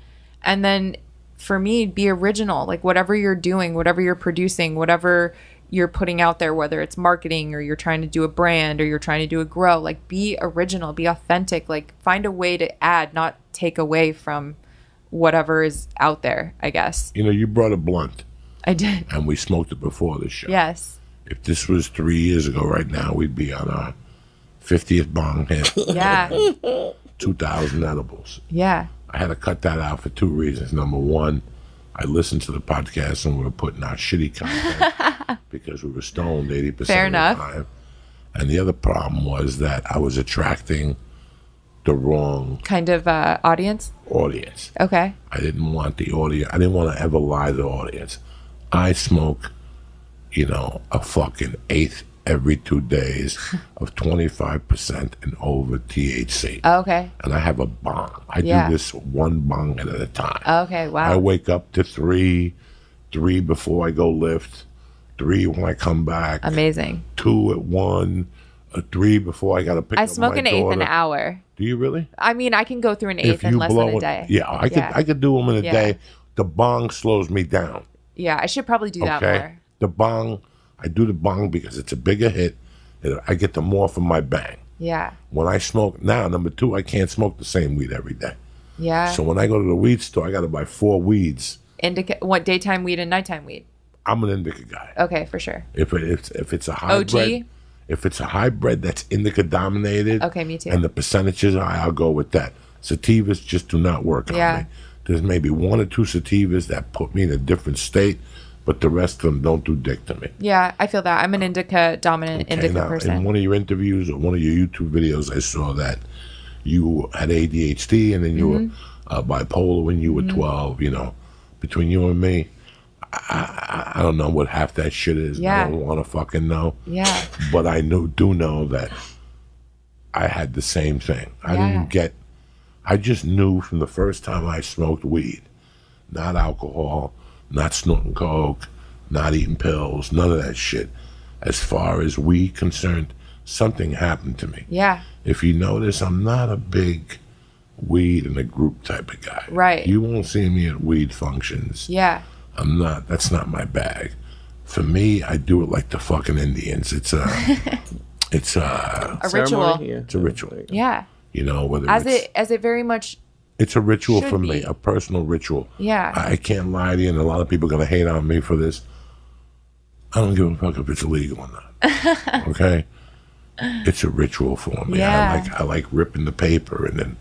And then for me, be original. Like, whatever you're doing, whatever you're producing, whatever you're putting out there, whether it's marketing or you're trying to do a brand or you're trying to do a grow, like, be original, be authentic, like, find a way to add, not take away from whatever is out there, I guess. You know, you brought a blunt. I did. And we smoked it before the show. Yes. If this was three years ago right now, we'd be on our fiftieth bong hit. Yeah. two thousand edibles. Yeah. I had to cut that out for two reasons. Number one, I listened to the podcast and we were putting out shitty content because we were stoned eighty percent Fair of the enough. Time. And the other problem was that I was attracting the wrong... Kind of uh, audience? Audience. Okay. I didn't want the audience. I didn't want to ever lie to the audience. I smoke, you know, a fucking eighth every two days of twenty-five percent and over T H C. Okay. And I have a bong. I yeah. do this one bong at a time. Okay, wow. I wake up to three, three before I go lift, three when I come back. Amazing. Two at one, a three before I got to pick I up my daughter. I smoke an eighth an hour. Do you really? I mean, I can go through an eighth in less than a day. It, yeah, I yeah. could I could do them in a yeah. day. The bong slows me down. Yeah, I should probably do okay? that more. The bong... I do the bong because it's a bigger hit. I get the more from my bang. Yeah. When I smoke now, number two, I can't smoke the same weed every day. Yeah. So when I go to the weed store, I got to buy four weeds. Indica, what, daytime weed and nighttime weed? I'm an indica guy. Okay, for sure. If it, if, if it's a hybrid, O G? If it's a hybrid that's indica dominated. Okay, me too. And the percentages, I'll go with that. Sativas just do not work yeah. on me. There's maybe one or two sativas that put me in a different state. But the rest of them don't do dick to me. Yeah, I feel that. I'm an indica dominant okay, indica now, person. In one of your interviews or one of your YouTube videos, I saw that you had A D H D and then you mm-hmm. were uh, bipolar when you were mm-hmm. twelve. You know, between you and me, I, I, I don't know what half that shit is. Yeah. I don't want to fucking know. Yeah. But I know, do know that I had the same thing. I yeah. didn't get. I just knew from the first time I smoked weed not alcohol, not snorting coke, not eating pills, none of that shit. As far as we concerned, something happened to me. Yeah. If you notice, I'm not a big weed and a group type of guy. Right. You won't see me at weed functions. Yeah. I'm not, that's not my bag. For me, I do it like the fucking Indians. It's a, it's a, a ritual. Yeah. It's a ritual. Yeah. You know, whether as it's, it, as it very much it's a ritual for me, be. a personal ritual. Yeah. I can't lie to you, and a lot of people are going to hate on me for this. I don't give a fuck if it's illegal or not. Okay? It's a ritual for me. Yeah. I like I like ripping the paper and then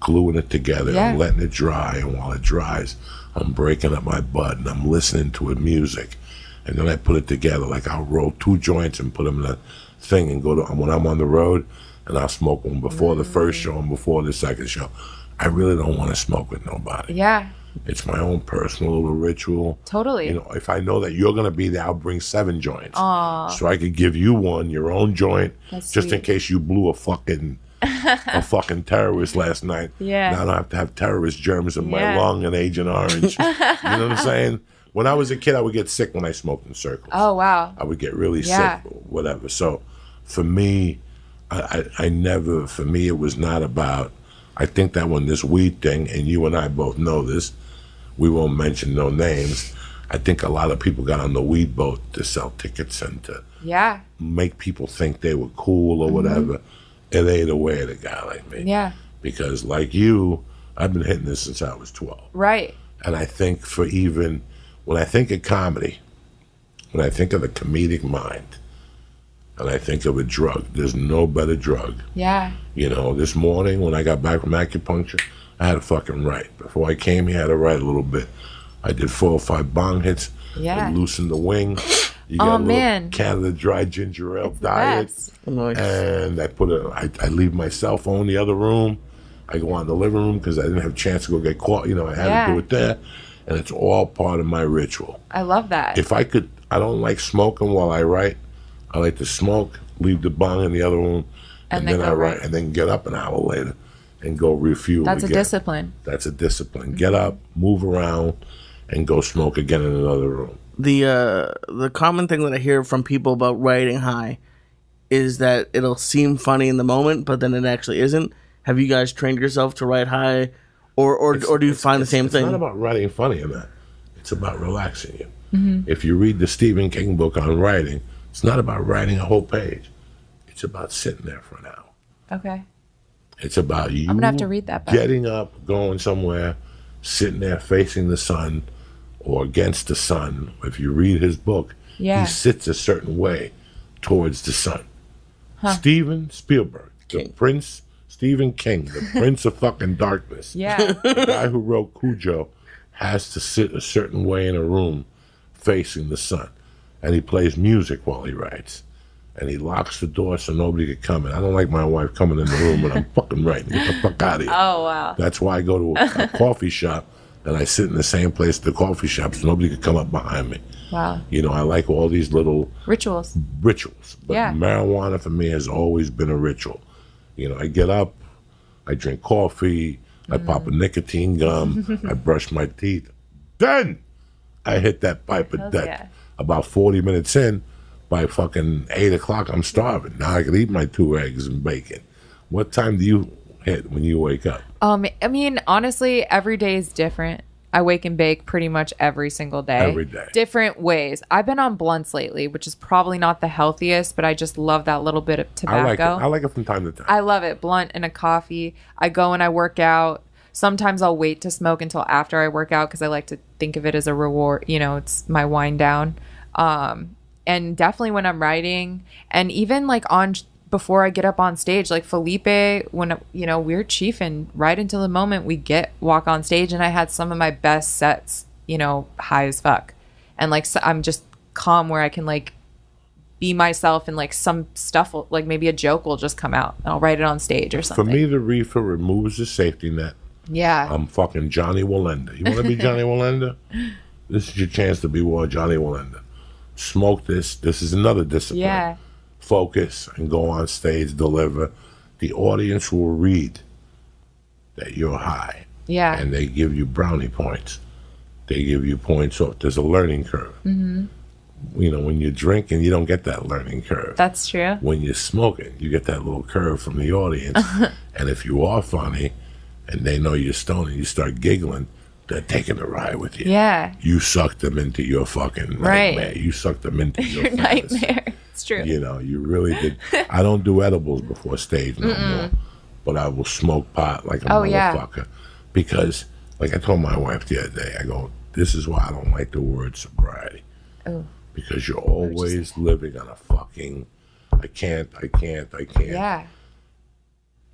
gluing it together yeah. and letting it dry. And while it dries, I'm breaking up my bud and I'm listening to it music. And then I put it together. Like I'll roll two joints and put them in a thing and go to, when I'm on the road, and I'll smoke one before mm. the first show and before the second show. I really don't want to smoke with nobody. Yeah. It's my own personal little ritual. Totally. You know, if I know that you're going to be there, I'll bring seven joints. Aww. So I could give you one, your own joint, That's just sweet. in case you blew a fucking a fucking terrorist last night. Yeah. Now I don't have to have terrorist germs in yeah. my lung and Agent Orange. You know what I'm saying? When I was a kid, I would get sick when I smoked in circles. Oh, wow. I would get really yeah. sick or whatever. So for me, I, I, I never, for me, it was not about, I think that when this weed thing, and you and I both know this, we won't mention no names. I think a lot of people got on the weed boat to sell tickets and to yeah. make people think they were cool or mm-hmm. whatever. It ain't a way to a guy like me. Yeah. Because like you, I've been hitting this since I was twelve. Right. And I think for even, when I think of comedy, when I think of the comedic mind, and I think of a drug, there's no better drug. Yeah. You know, this morning when I got back from acupuncture, I had to fucking write. Before I came here, I had to write a little bit. I did four or five bong hits. Yeah. I loosened the wing. You got oh, a little man. can of the dry ginger ale it's diet. Nice. And I put it, I, I leave my cell phone in the other room. I go out in the living room because I didn't have a chance to go get caught. You know, I had yeah. to do it there. And it's all part of my ritual. I love that. If I could, I don't like smoking while I write. I like to smoke, leave the bong in the other room, and, and then, then I write, right. and then get up an hour later and go refuel That's again. a discipline. That's a discipline. Mm-hmm. Get up, move around, and go smoke again in another room. The uh, the common thing that I hear from people about writing high is that it'll seem funny in the moment, but then it actually isn't. Have you guys trained yourself to write high, or or, or do you find the same it's thing? It's not about writing funny or not. It's about relaxing you. Mm-hmm. If you read the Stephen King book on writing, it's not about writing a whole page. It's about sitting there for an hour. Okay. It's about you I'm gonna have to read that back. Getting up, going somewhere, sitting there facing the sun or against the sun. If you read his book, yeah. he sits a certain way towards the sun. Huh. Steven Spielberg, King. the prince, Stephen King, the prince of fucking darkness. Yeah. The guy who wrote Cujo has to sit a certain way in a room facing the sun. And he plays music while he writes. And he locks the door so nobody could come in. I don't like my wife coming in the room when I'm fucking writing. Get the fuck out of here. Oh, wow. That's why I go to a, a coffee shop and I sit in the same place at the coffee shop so nobody could come up behind me. Wow. You know, I like all these little... Rituals. Rituals. But yeah. marijuana for me has always been a ritual. You know, I get up, I drink coffee, I mm. pop a nicotine gum, I brush my teeth. Then I hit that pipe of death. Yeah. About forty minutes in, by fucking eight o'clock, I'm starving. Now I can eat my two eggs and bacon. What time do you hit when you wake up? Um, I mean, honestly, every day is different. I wake and bake pretty much every single day. Every day. Different ways. I've been on blunts lately, which is probably not the healthiest, but I just love that little bit of tobacco. I like it. I like it from time to time. I love it. Blunt and a coffee. I go and I work out. Sometimes I'll wait to smoke until after I work out because I like to think of it as a reward. You know, it's my wind down. Um, and definitely when I'm writing and even like on before I get up on stage, like Felipe, when, you know, we're chiefing right until the moment we get walk on stage. And I had some of my best sets, you know, high as fuck. And like, so I'm just calm where I can like be myself and like some stuff, will, like maybe a joke will just come out and I'll write it on stage or something. For me, the reefer removes the safety net. Yeah. I'm fucking Johnny Walenda. You want to be Johnny Walenda? This is your chance to be war Johnny Walenda. Smoke this. This is another discipline. Yeah. Focus and go on stage, deliver. The audience will read that you're high. Yeah. And they give you brownie points They give you points off. There's a learning curve. Mm-hmm. You know, when you're drinking, you don't get that learning curve. That's true. When you're smoking, you get that little curve from the audience. And if you are funny and they know you're stoned and you start giggling, they're taking a ride with you. Yeah. You suck them into your fucking right. nightmare. You suck them into your, your nightmare. It's true. You know, you really did. I don't do edibles before stage no Mm-mm. more. But I will smoke pot like a oh, motherfucker. Yeah. Because, like I told my wife the other day, I go, this is why I don't like the word sobriety. Oh. Because you're always living on a fucking, I can't, I can't, I can't. Yeah.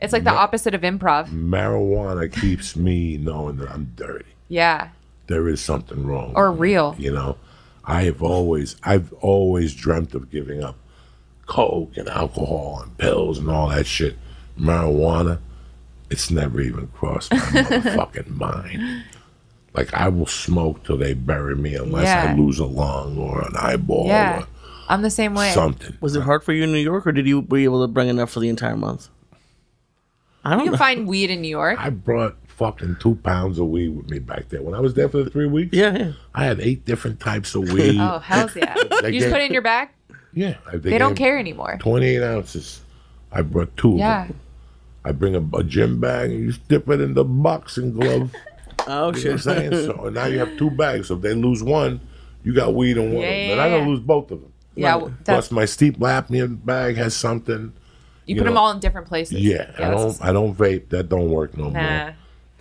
It's like Ma- the opposite of improv. Marijuana keeps me knowing that I'm dirty. Yeah. There is something wrong. Or real. Me, you know, I have always, I've always dreamt of giving up coke and alcohol and pills and all that shit. Marijuana, it's never even crossed my motherfucking mind. Like, I will smoke till they bury me unless yeah. I lose a lung or an eyeball. Yeah, or I'm the same way. Something. Was it hard for you in New York, or did you were you able to bring enough for the entire month? I don't know. You can find weed in New York. I brought fucking two pounds of weed with me back there. When I was there for the three weeks, yeah, yeah. I had eight different types of weed. Oh, hell's yeah. You just put it in your bag? Yeah. They, they don't care anymore. twenty-eight ounces. I brought two yeah. of them. I bring a, a gym bag, and you dip it in the boxing glove. Oh, you know shit. What I'm saying? So, and now you have two bags. So if they lose one, you got weed in one yeah, of them. And yeah, I don't yeah. lose both of them. Yeah, like, plus, my steep lapnium bag has something. You, you put know. them all in different places. Yeah. yeah I don't just... I don't vape. That don't work no nah, more. I,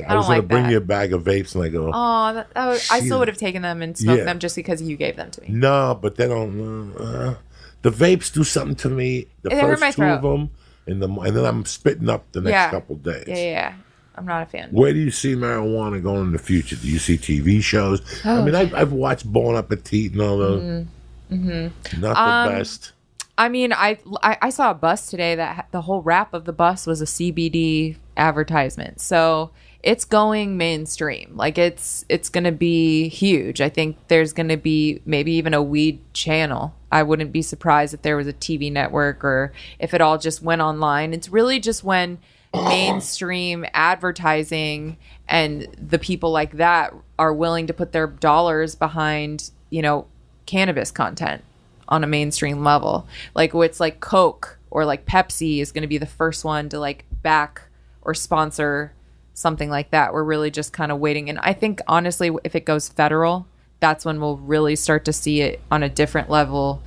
I was going like to bring that. you a bag of vapes, and I go, oh, that, oh I still would have taken them and smoked yeah. them just because you gave them to me. No, but they don't. Uh, the vapes do something to me. The it first two throat. of them, and, the, and then I'm spitting up the next yeah. couple days. Yeah, yeah, yeah. I'm not a fan. Where do you see marijuana going in the future? Do you see T V shows? Oh, I mean, I've, I've watched Bon Appetit and all those. Mm-hmm. Not the um, best. I mean, I, I, I saw a bus today that the whole wrap of the bus was a C B D advertisement. So it's going mainstream. Like, it's it's going to be huge. I think there's going to be maybe even a weed channel. I wouldn't be surprised if there was a T V network or if it all just went online. It's really just when mainstream advertising and the people like that are willing to put their dollars behind, you know, cannabis content on a mainstream level. Like, it's like Coke or like Pepsi is going to be the first one to like back or sponsor something like that. We're really just kind of waiting. And I think honestly, if it goes federal, that's when we'll really start to see it on a different level,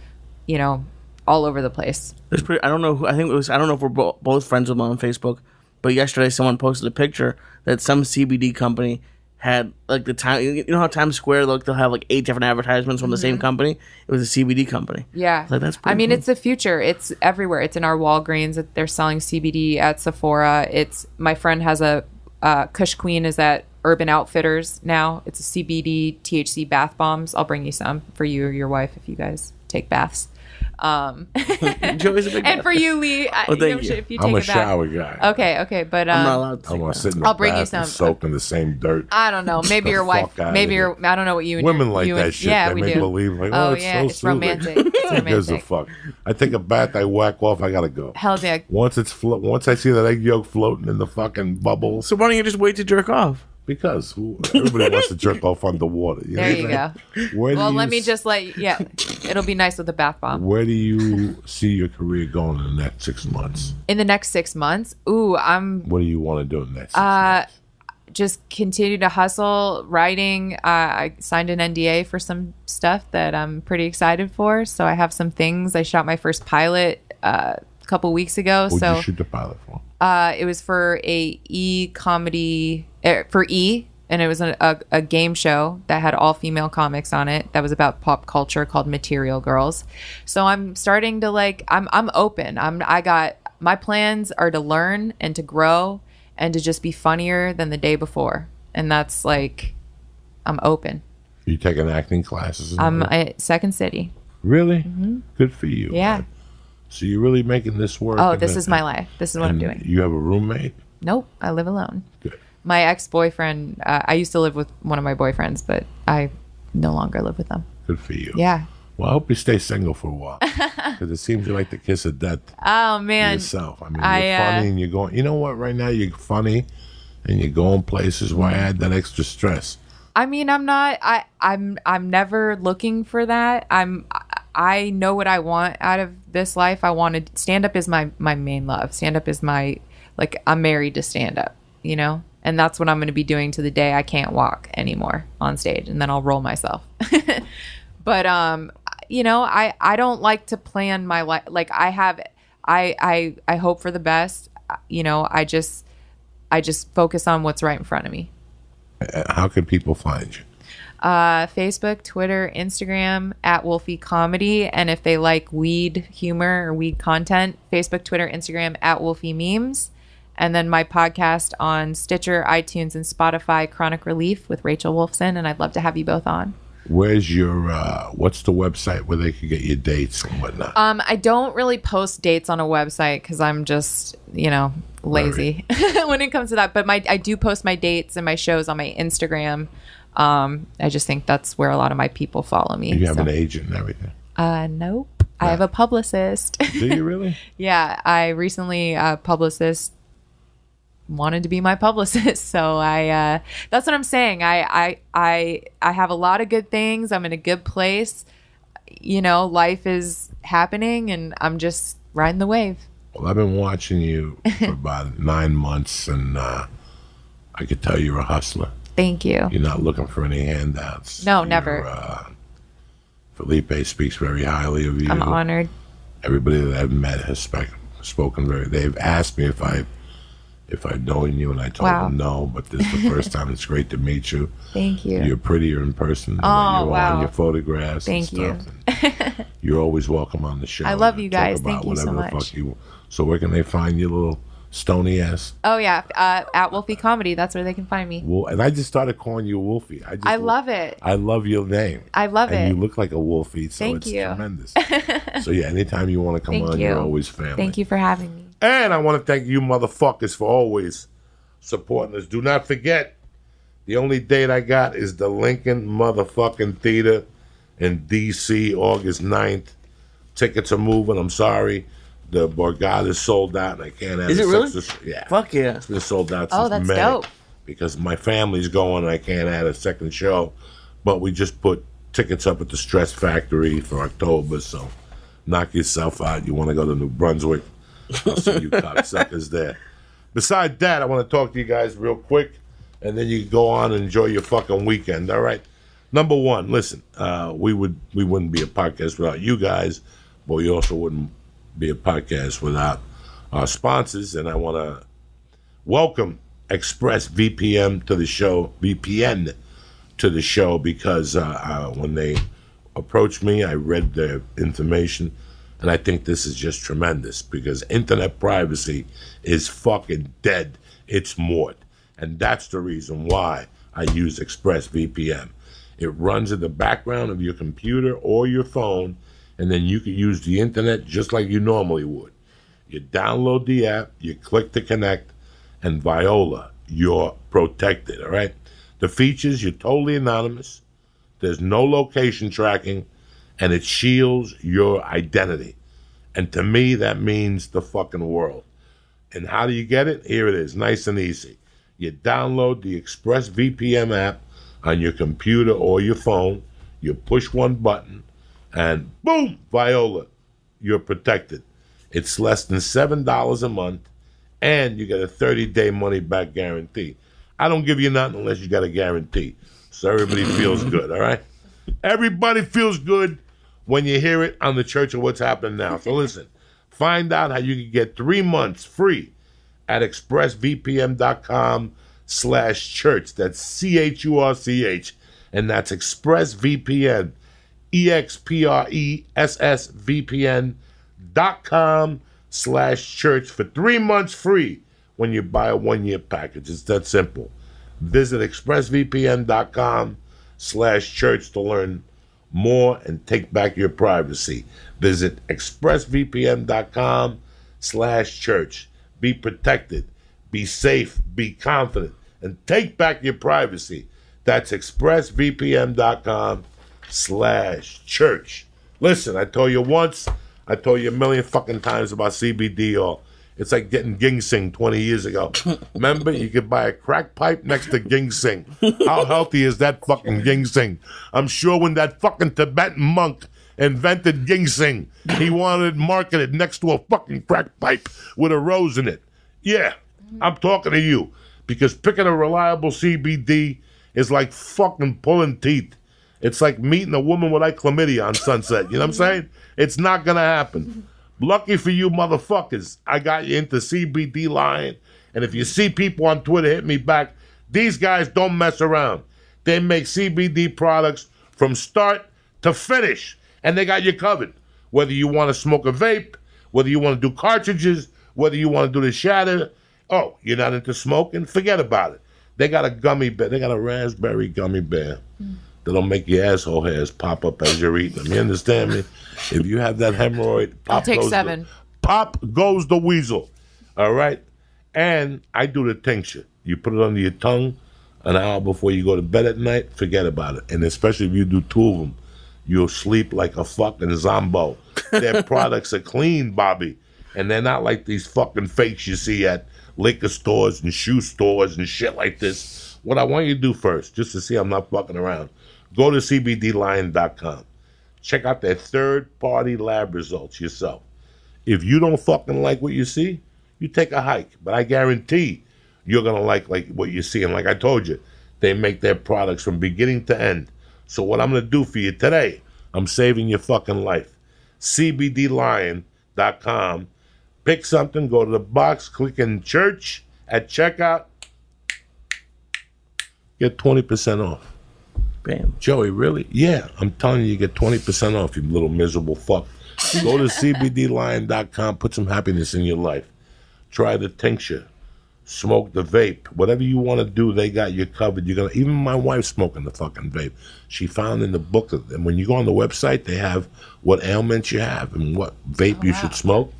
you know, all over the place. There's pretty, I don't know who, I think it was, I don't know if we're bo- both friends with them on Facebook, but yesterday someone posted a picture that some C B D company had, like, the time, you know how Times Square looked, they'll have like eight different advertisements from mm-hmm. the same company. It was a C B D company. Yeah. Like, that's I mean, cool. It's the future. It's everywhere. It's in our Walgreens. They're selling C B D at Sephora. It's, my friend has a, uh, Kush Queen is at Urban Outfitters now. It's a C B D, T H C bath bombs. I'll bring you some for you or your wife if you guys take baths. Um, and for you, Lee, I, well, thank you. If you take I'm a, a shower guy. Okay, okay, but um, I'm not allowed to. I want to sit in the I'll bring you some. Soaked in the same dirt. I don't know. Maybe your wife. Maybe your. I don't know what you and women your, like you that and, shit. Yeah, they we make do. Believe. Like, oh, oh it's yeah, so it's romantic. It's romantic. Who gives a fuck? I take a bath. I whack off. I gotta go. Hell yeah. Once it's flo- once I see that egg yolk floating in the fucking bubble. So why don't you just wait to jerk off? Because who, everybody wants to jerk off underwater. You there know you go. Where well, you let me s- just like, yeah, it'll be nice with a bath bomb. Where do you see your career going in the next six months? In the next six months? Ooh, I'm... What do you want to do in the next six uh, months? Just continue to hustle, writing. Uh, I signed an N D A for some stuff that I'm pretty excited for. So I have some things. I shot my first pilot uh, a couple weeks ago. What did so, you shoot the pilot for? Uh, it was for a e-comedy... for E, and it was a, a, a game show that had all female comics on it that was about pop culture called Material Girls. So I'm starting to like I'm I'm open. I'm I got my plans are to learn and to grow and to just be funnier than the day before. And that's like I'm open. You taking acting classes? I'm at Second City. Really? Mm-hmm. Good for you. Yeah. Man. So you're really making this work. Oh, this is my life. This is what I'm doing. You have a roommate? Nope, I live alone. Good. My ex-boyfriend, uh, I used to live with one of my boyfriends, but I no longer live with them. Good for you. Yeah. Well, I hope you stay single for a while. Because it seems you like the kiss of death. Oh, man. Yourself. I mean, I, you're funny uh, and you're going, you know what, right now you're funny and you're going places where I had that extra stress. I mean, I'm not, I, I'm, I'm never looking for that. I'm, I know what I want out of this life. I wanted, stand up is my, my main love. Stand up is my, like, I'm married to stand up, you know? And that's what I'm going to be doing to the day I can't walk anymore on stage. And then I'll roll myself. But, um, you know, I, I don't like to plan my life. Like I have, I, I, I hope for the best. You know, I just, I just focus on what's right in front of me. How can people find you? Uh, Facebook, Twitter, Instagram, at Wolfie Comedy. And if they like weed humor or weed content, Facebook, Twitter, Instagram, at Wolfie Memes. And then my podcast on Stitcher, iTunes, and Spotify, Chronic Relief with Rachel Wolfson. And I'd love to have you both on. Where's your, uh, what's the website where they can get your dates and whatnot? Um, I don't really post dates on a website because I'm just, you know, lazy when it comes to that. But my, I do post my dates and my shows on my Instagram. Um, I just think that's where a lot of my people follow me. You have so. An agent and everything? Uh, nope. No. I have a publicist. Do you really? Yeah. I recently, uh, publicist wanted to be my publicist, so I uh that's what I'm saying. I I I I have a lot of good things. I'm in a good place. You know, life is happening and I'm just riding the wave. Well, I've been watching you for about nine months and uh I could tell you're a hustler. Thank you. You're not looking for any handouts. No, you're, never. Uh, Felipe speaks very highly of you. I'm honored. Everybody that I've met has spe- spoken very they've asked me if I if I've known you, and I told wow. them no, but this is the first time. It's great to meet you. Thank you. You're prettier in person than oh, you wow. are in your photographs. Thank and stuff. You. And you're always welcome on the show. I love you guys. Thank you so much. The fuck you. So where can they find you, little stony ass? Oh, yeah. Uh, at Wolfie Comedy. That's where they can find me. Well, and I just started calling you Wolfie. I, just, I love it. I love your name. I love and it. And you look like a Wolfie, so Thank it's you. Tremendous. So, yeah, anytime you want to come Thank on, you. You're always family. Thank you for having me. And I want to thank you motherfuckers for always supporting us. Do not forget, the only date I got is the Lincoln motherfucking Theater in D C, August ninth. Tickets are moving. I'm sorry. The Borgata is sold out and I can't have is it really? Extra, yeah. Fuck yeah. It's been sold out since oh, that's May. Dope. Because my family's going and I can't add a second show. But we just put tickets up at the Stress Factory for October. So knock yourself out. You want to go to New Brunswick. I'll see you cocksuckers there. Besides that, I want to talk to you guys real quick, and then you go on and enjoy your fucking weekend, all right? Number one, listen, uh, we, would, we wouldn't be a podcast without you guys, but we also wouldn't be a podcast without our sponsors, and I want to welcome ExpressVPN to the show, V P N to the show, because uh, uh, when they approached me, I read their information. And I think this is just tremendous because internet privacy is fucking dead. It's mort. And that's the reason why I use ExpressVPN. It runs in the background of your computer or your phone, and then you can use the internet just like you normally would. You download the app, you click to connect, and voila, you're protected, all right? The features, you're totally anonymous. There's no location tracking. And it shields your identity. And to me, that means the fucking world. And how do you get it? Here it is, nice and easy. You download the ExpressVPN app on your computer or your phone. You push one button, and boom, viola, you're protected. It's less than seven dollars a month, and you get a thirty-day money-back guarantee. I don't give you nothing unless you got a guarantee. So everybody feels good, all right? Everybody feels good when you hear it on the Church of What's Happening Now. So listen, find out how you can get three months free at expressvpn.com slash church. That's C H U R C H. And that's ExpressVPN, E X P R E S S V P N dot com slash church for three months free when you buy a one-year package. It's that simple. Visit expressvpn.com slash church to learn more and take back your privacy. Visit expressvpn.com slash church. Be protected, be safe, be confident, and take back your privacy. That's expressvpn.com slash church. Listen, I told you once, I told you a million fucking times about C B D oil. It's like getting ginseng twenty years ago. Remember, you could buy a crack pipe next to ginseng. How healthy is that fucking ginseng? I'm sure when that fucking Tibetan monk invented ginseng, he wanted it marketed next to a fucking crack pipe with a rose in it. Yeah, I'm talking to you. Because picking a reliable C B D is like fucking pulling teeth. It's like meeting a woman with like chlamydia on Sunset. You know what I'm saying? It's not going to happen. Lucky for you motherfuckers, I got you into C B D lying. And if you see people on Twitter hit me back, these guys don't mess around. They make C B D products from start to finish. And they got you covered. Whether you want to smoke a vape, whether you want to do cartridges, whether you want to do the shatter. Oh, you're not into smoking? Forget about it. They got a gummy bear. They got a raspberry gummy bear. Mm. That'll make your asshole hairs pop up as you're eating them. You understand me? If you have that hemorrhoid, pop I'll take goes seven. The, pop goes the weasel. All right? And I do the tincture. You put it under your tongue an hour before you go to bed at night, forget about it. And especially if you do two of them, you'll sleep like a fucking zombo. Their products are clean, Bobby. And they're not like these fucking fakes you see at liquor stores and shoe stores and shit like this. What I want you to do first, just to see I'm not fucking around, go to C B D lion dot com. Check out their third-party lab results yourself. If you don't fucking like what you see, you take a hike. But I guarantee you're going to like like what you see. And like I told you, they make their products from beginning to end. So what I'm going to do for you today, I'm saving your fucking life. C B D lion dot com. Pick something, go to the box, click in church at checkout. Get twenty percent off. Bam. Joey, really? Yeah, I'm telling you, you get twenty percent off, you little miserable fuck. Go to C B D lion dot com, put some happiness in your life. Try the tincture. Smoke the vape. Whatever you want to do, they got you covered. You're gonna. Even my wife's smoking the fucking vape. She found in the book, and when you go on the website, they have what ailments you have and what vape oh, you wow. should smoke.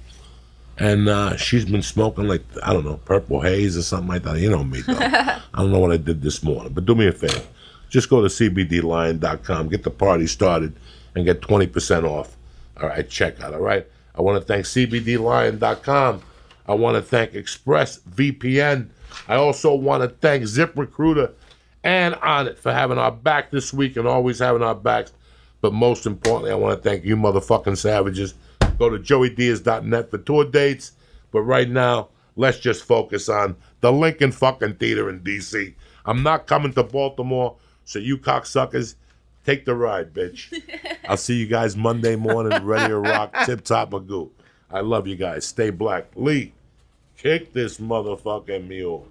And uh, she's been smoking like, I don't know, purple haze or something like that. You know me, though. I don't know what I did this morning, but do me a favor. Just go to C B D lion dot com, get the party started, and get twenty percent off. All right, check out, all right? I want to thank C B D lion dot com. I want to thank ExpressVPN. I also want to thank ZipRecruiter and Onnit for having our back this week and always having our backs. But most importantly, I want to thank you motherfucking savages. Go to joey diaz dot net for tour dates. But right now, let's just focus on the Lincoln fucking Theater in D C. I'm not coming to Baltimore, so you cocksuckers, take the ride, bitch. I'll see you guys Monday morning, ready to rock, tip-top magoo. I love you guys. Stay black. Lee, kick this motherfucking mule.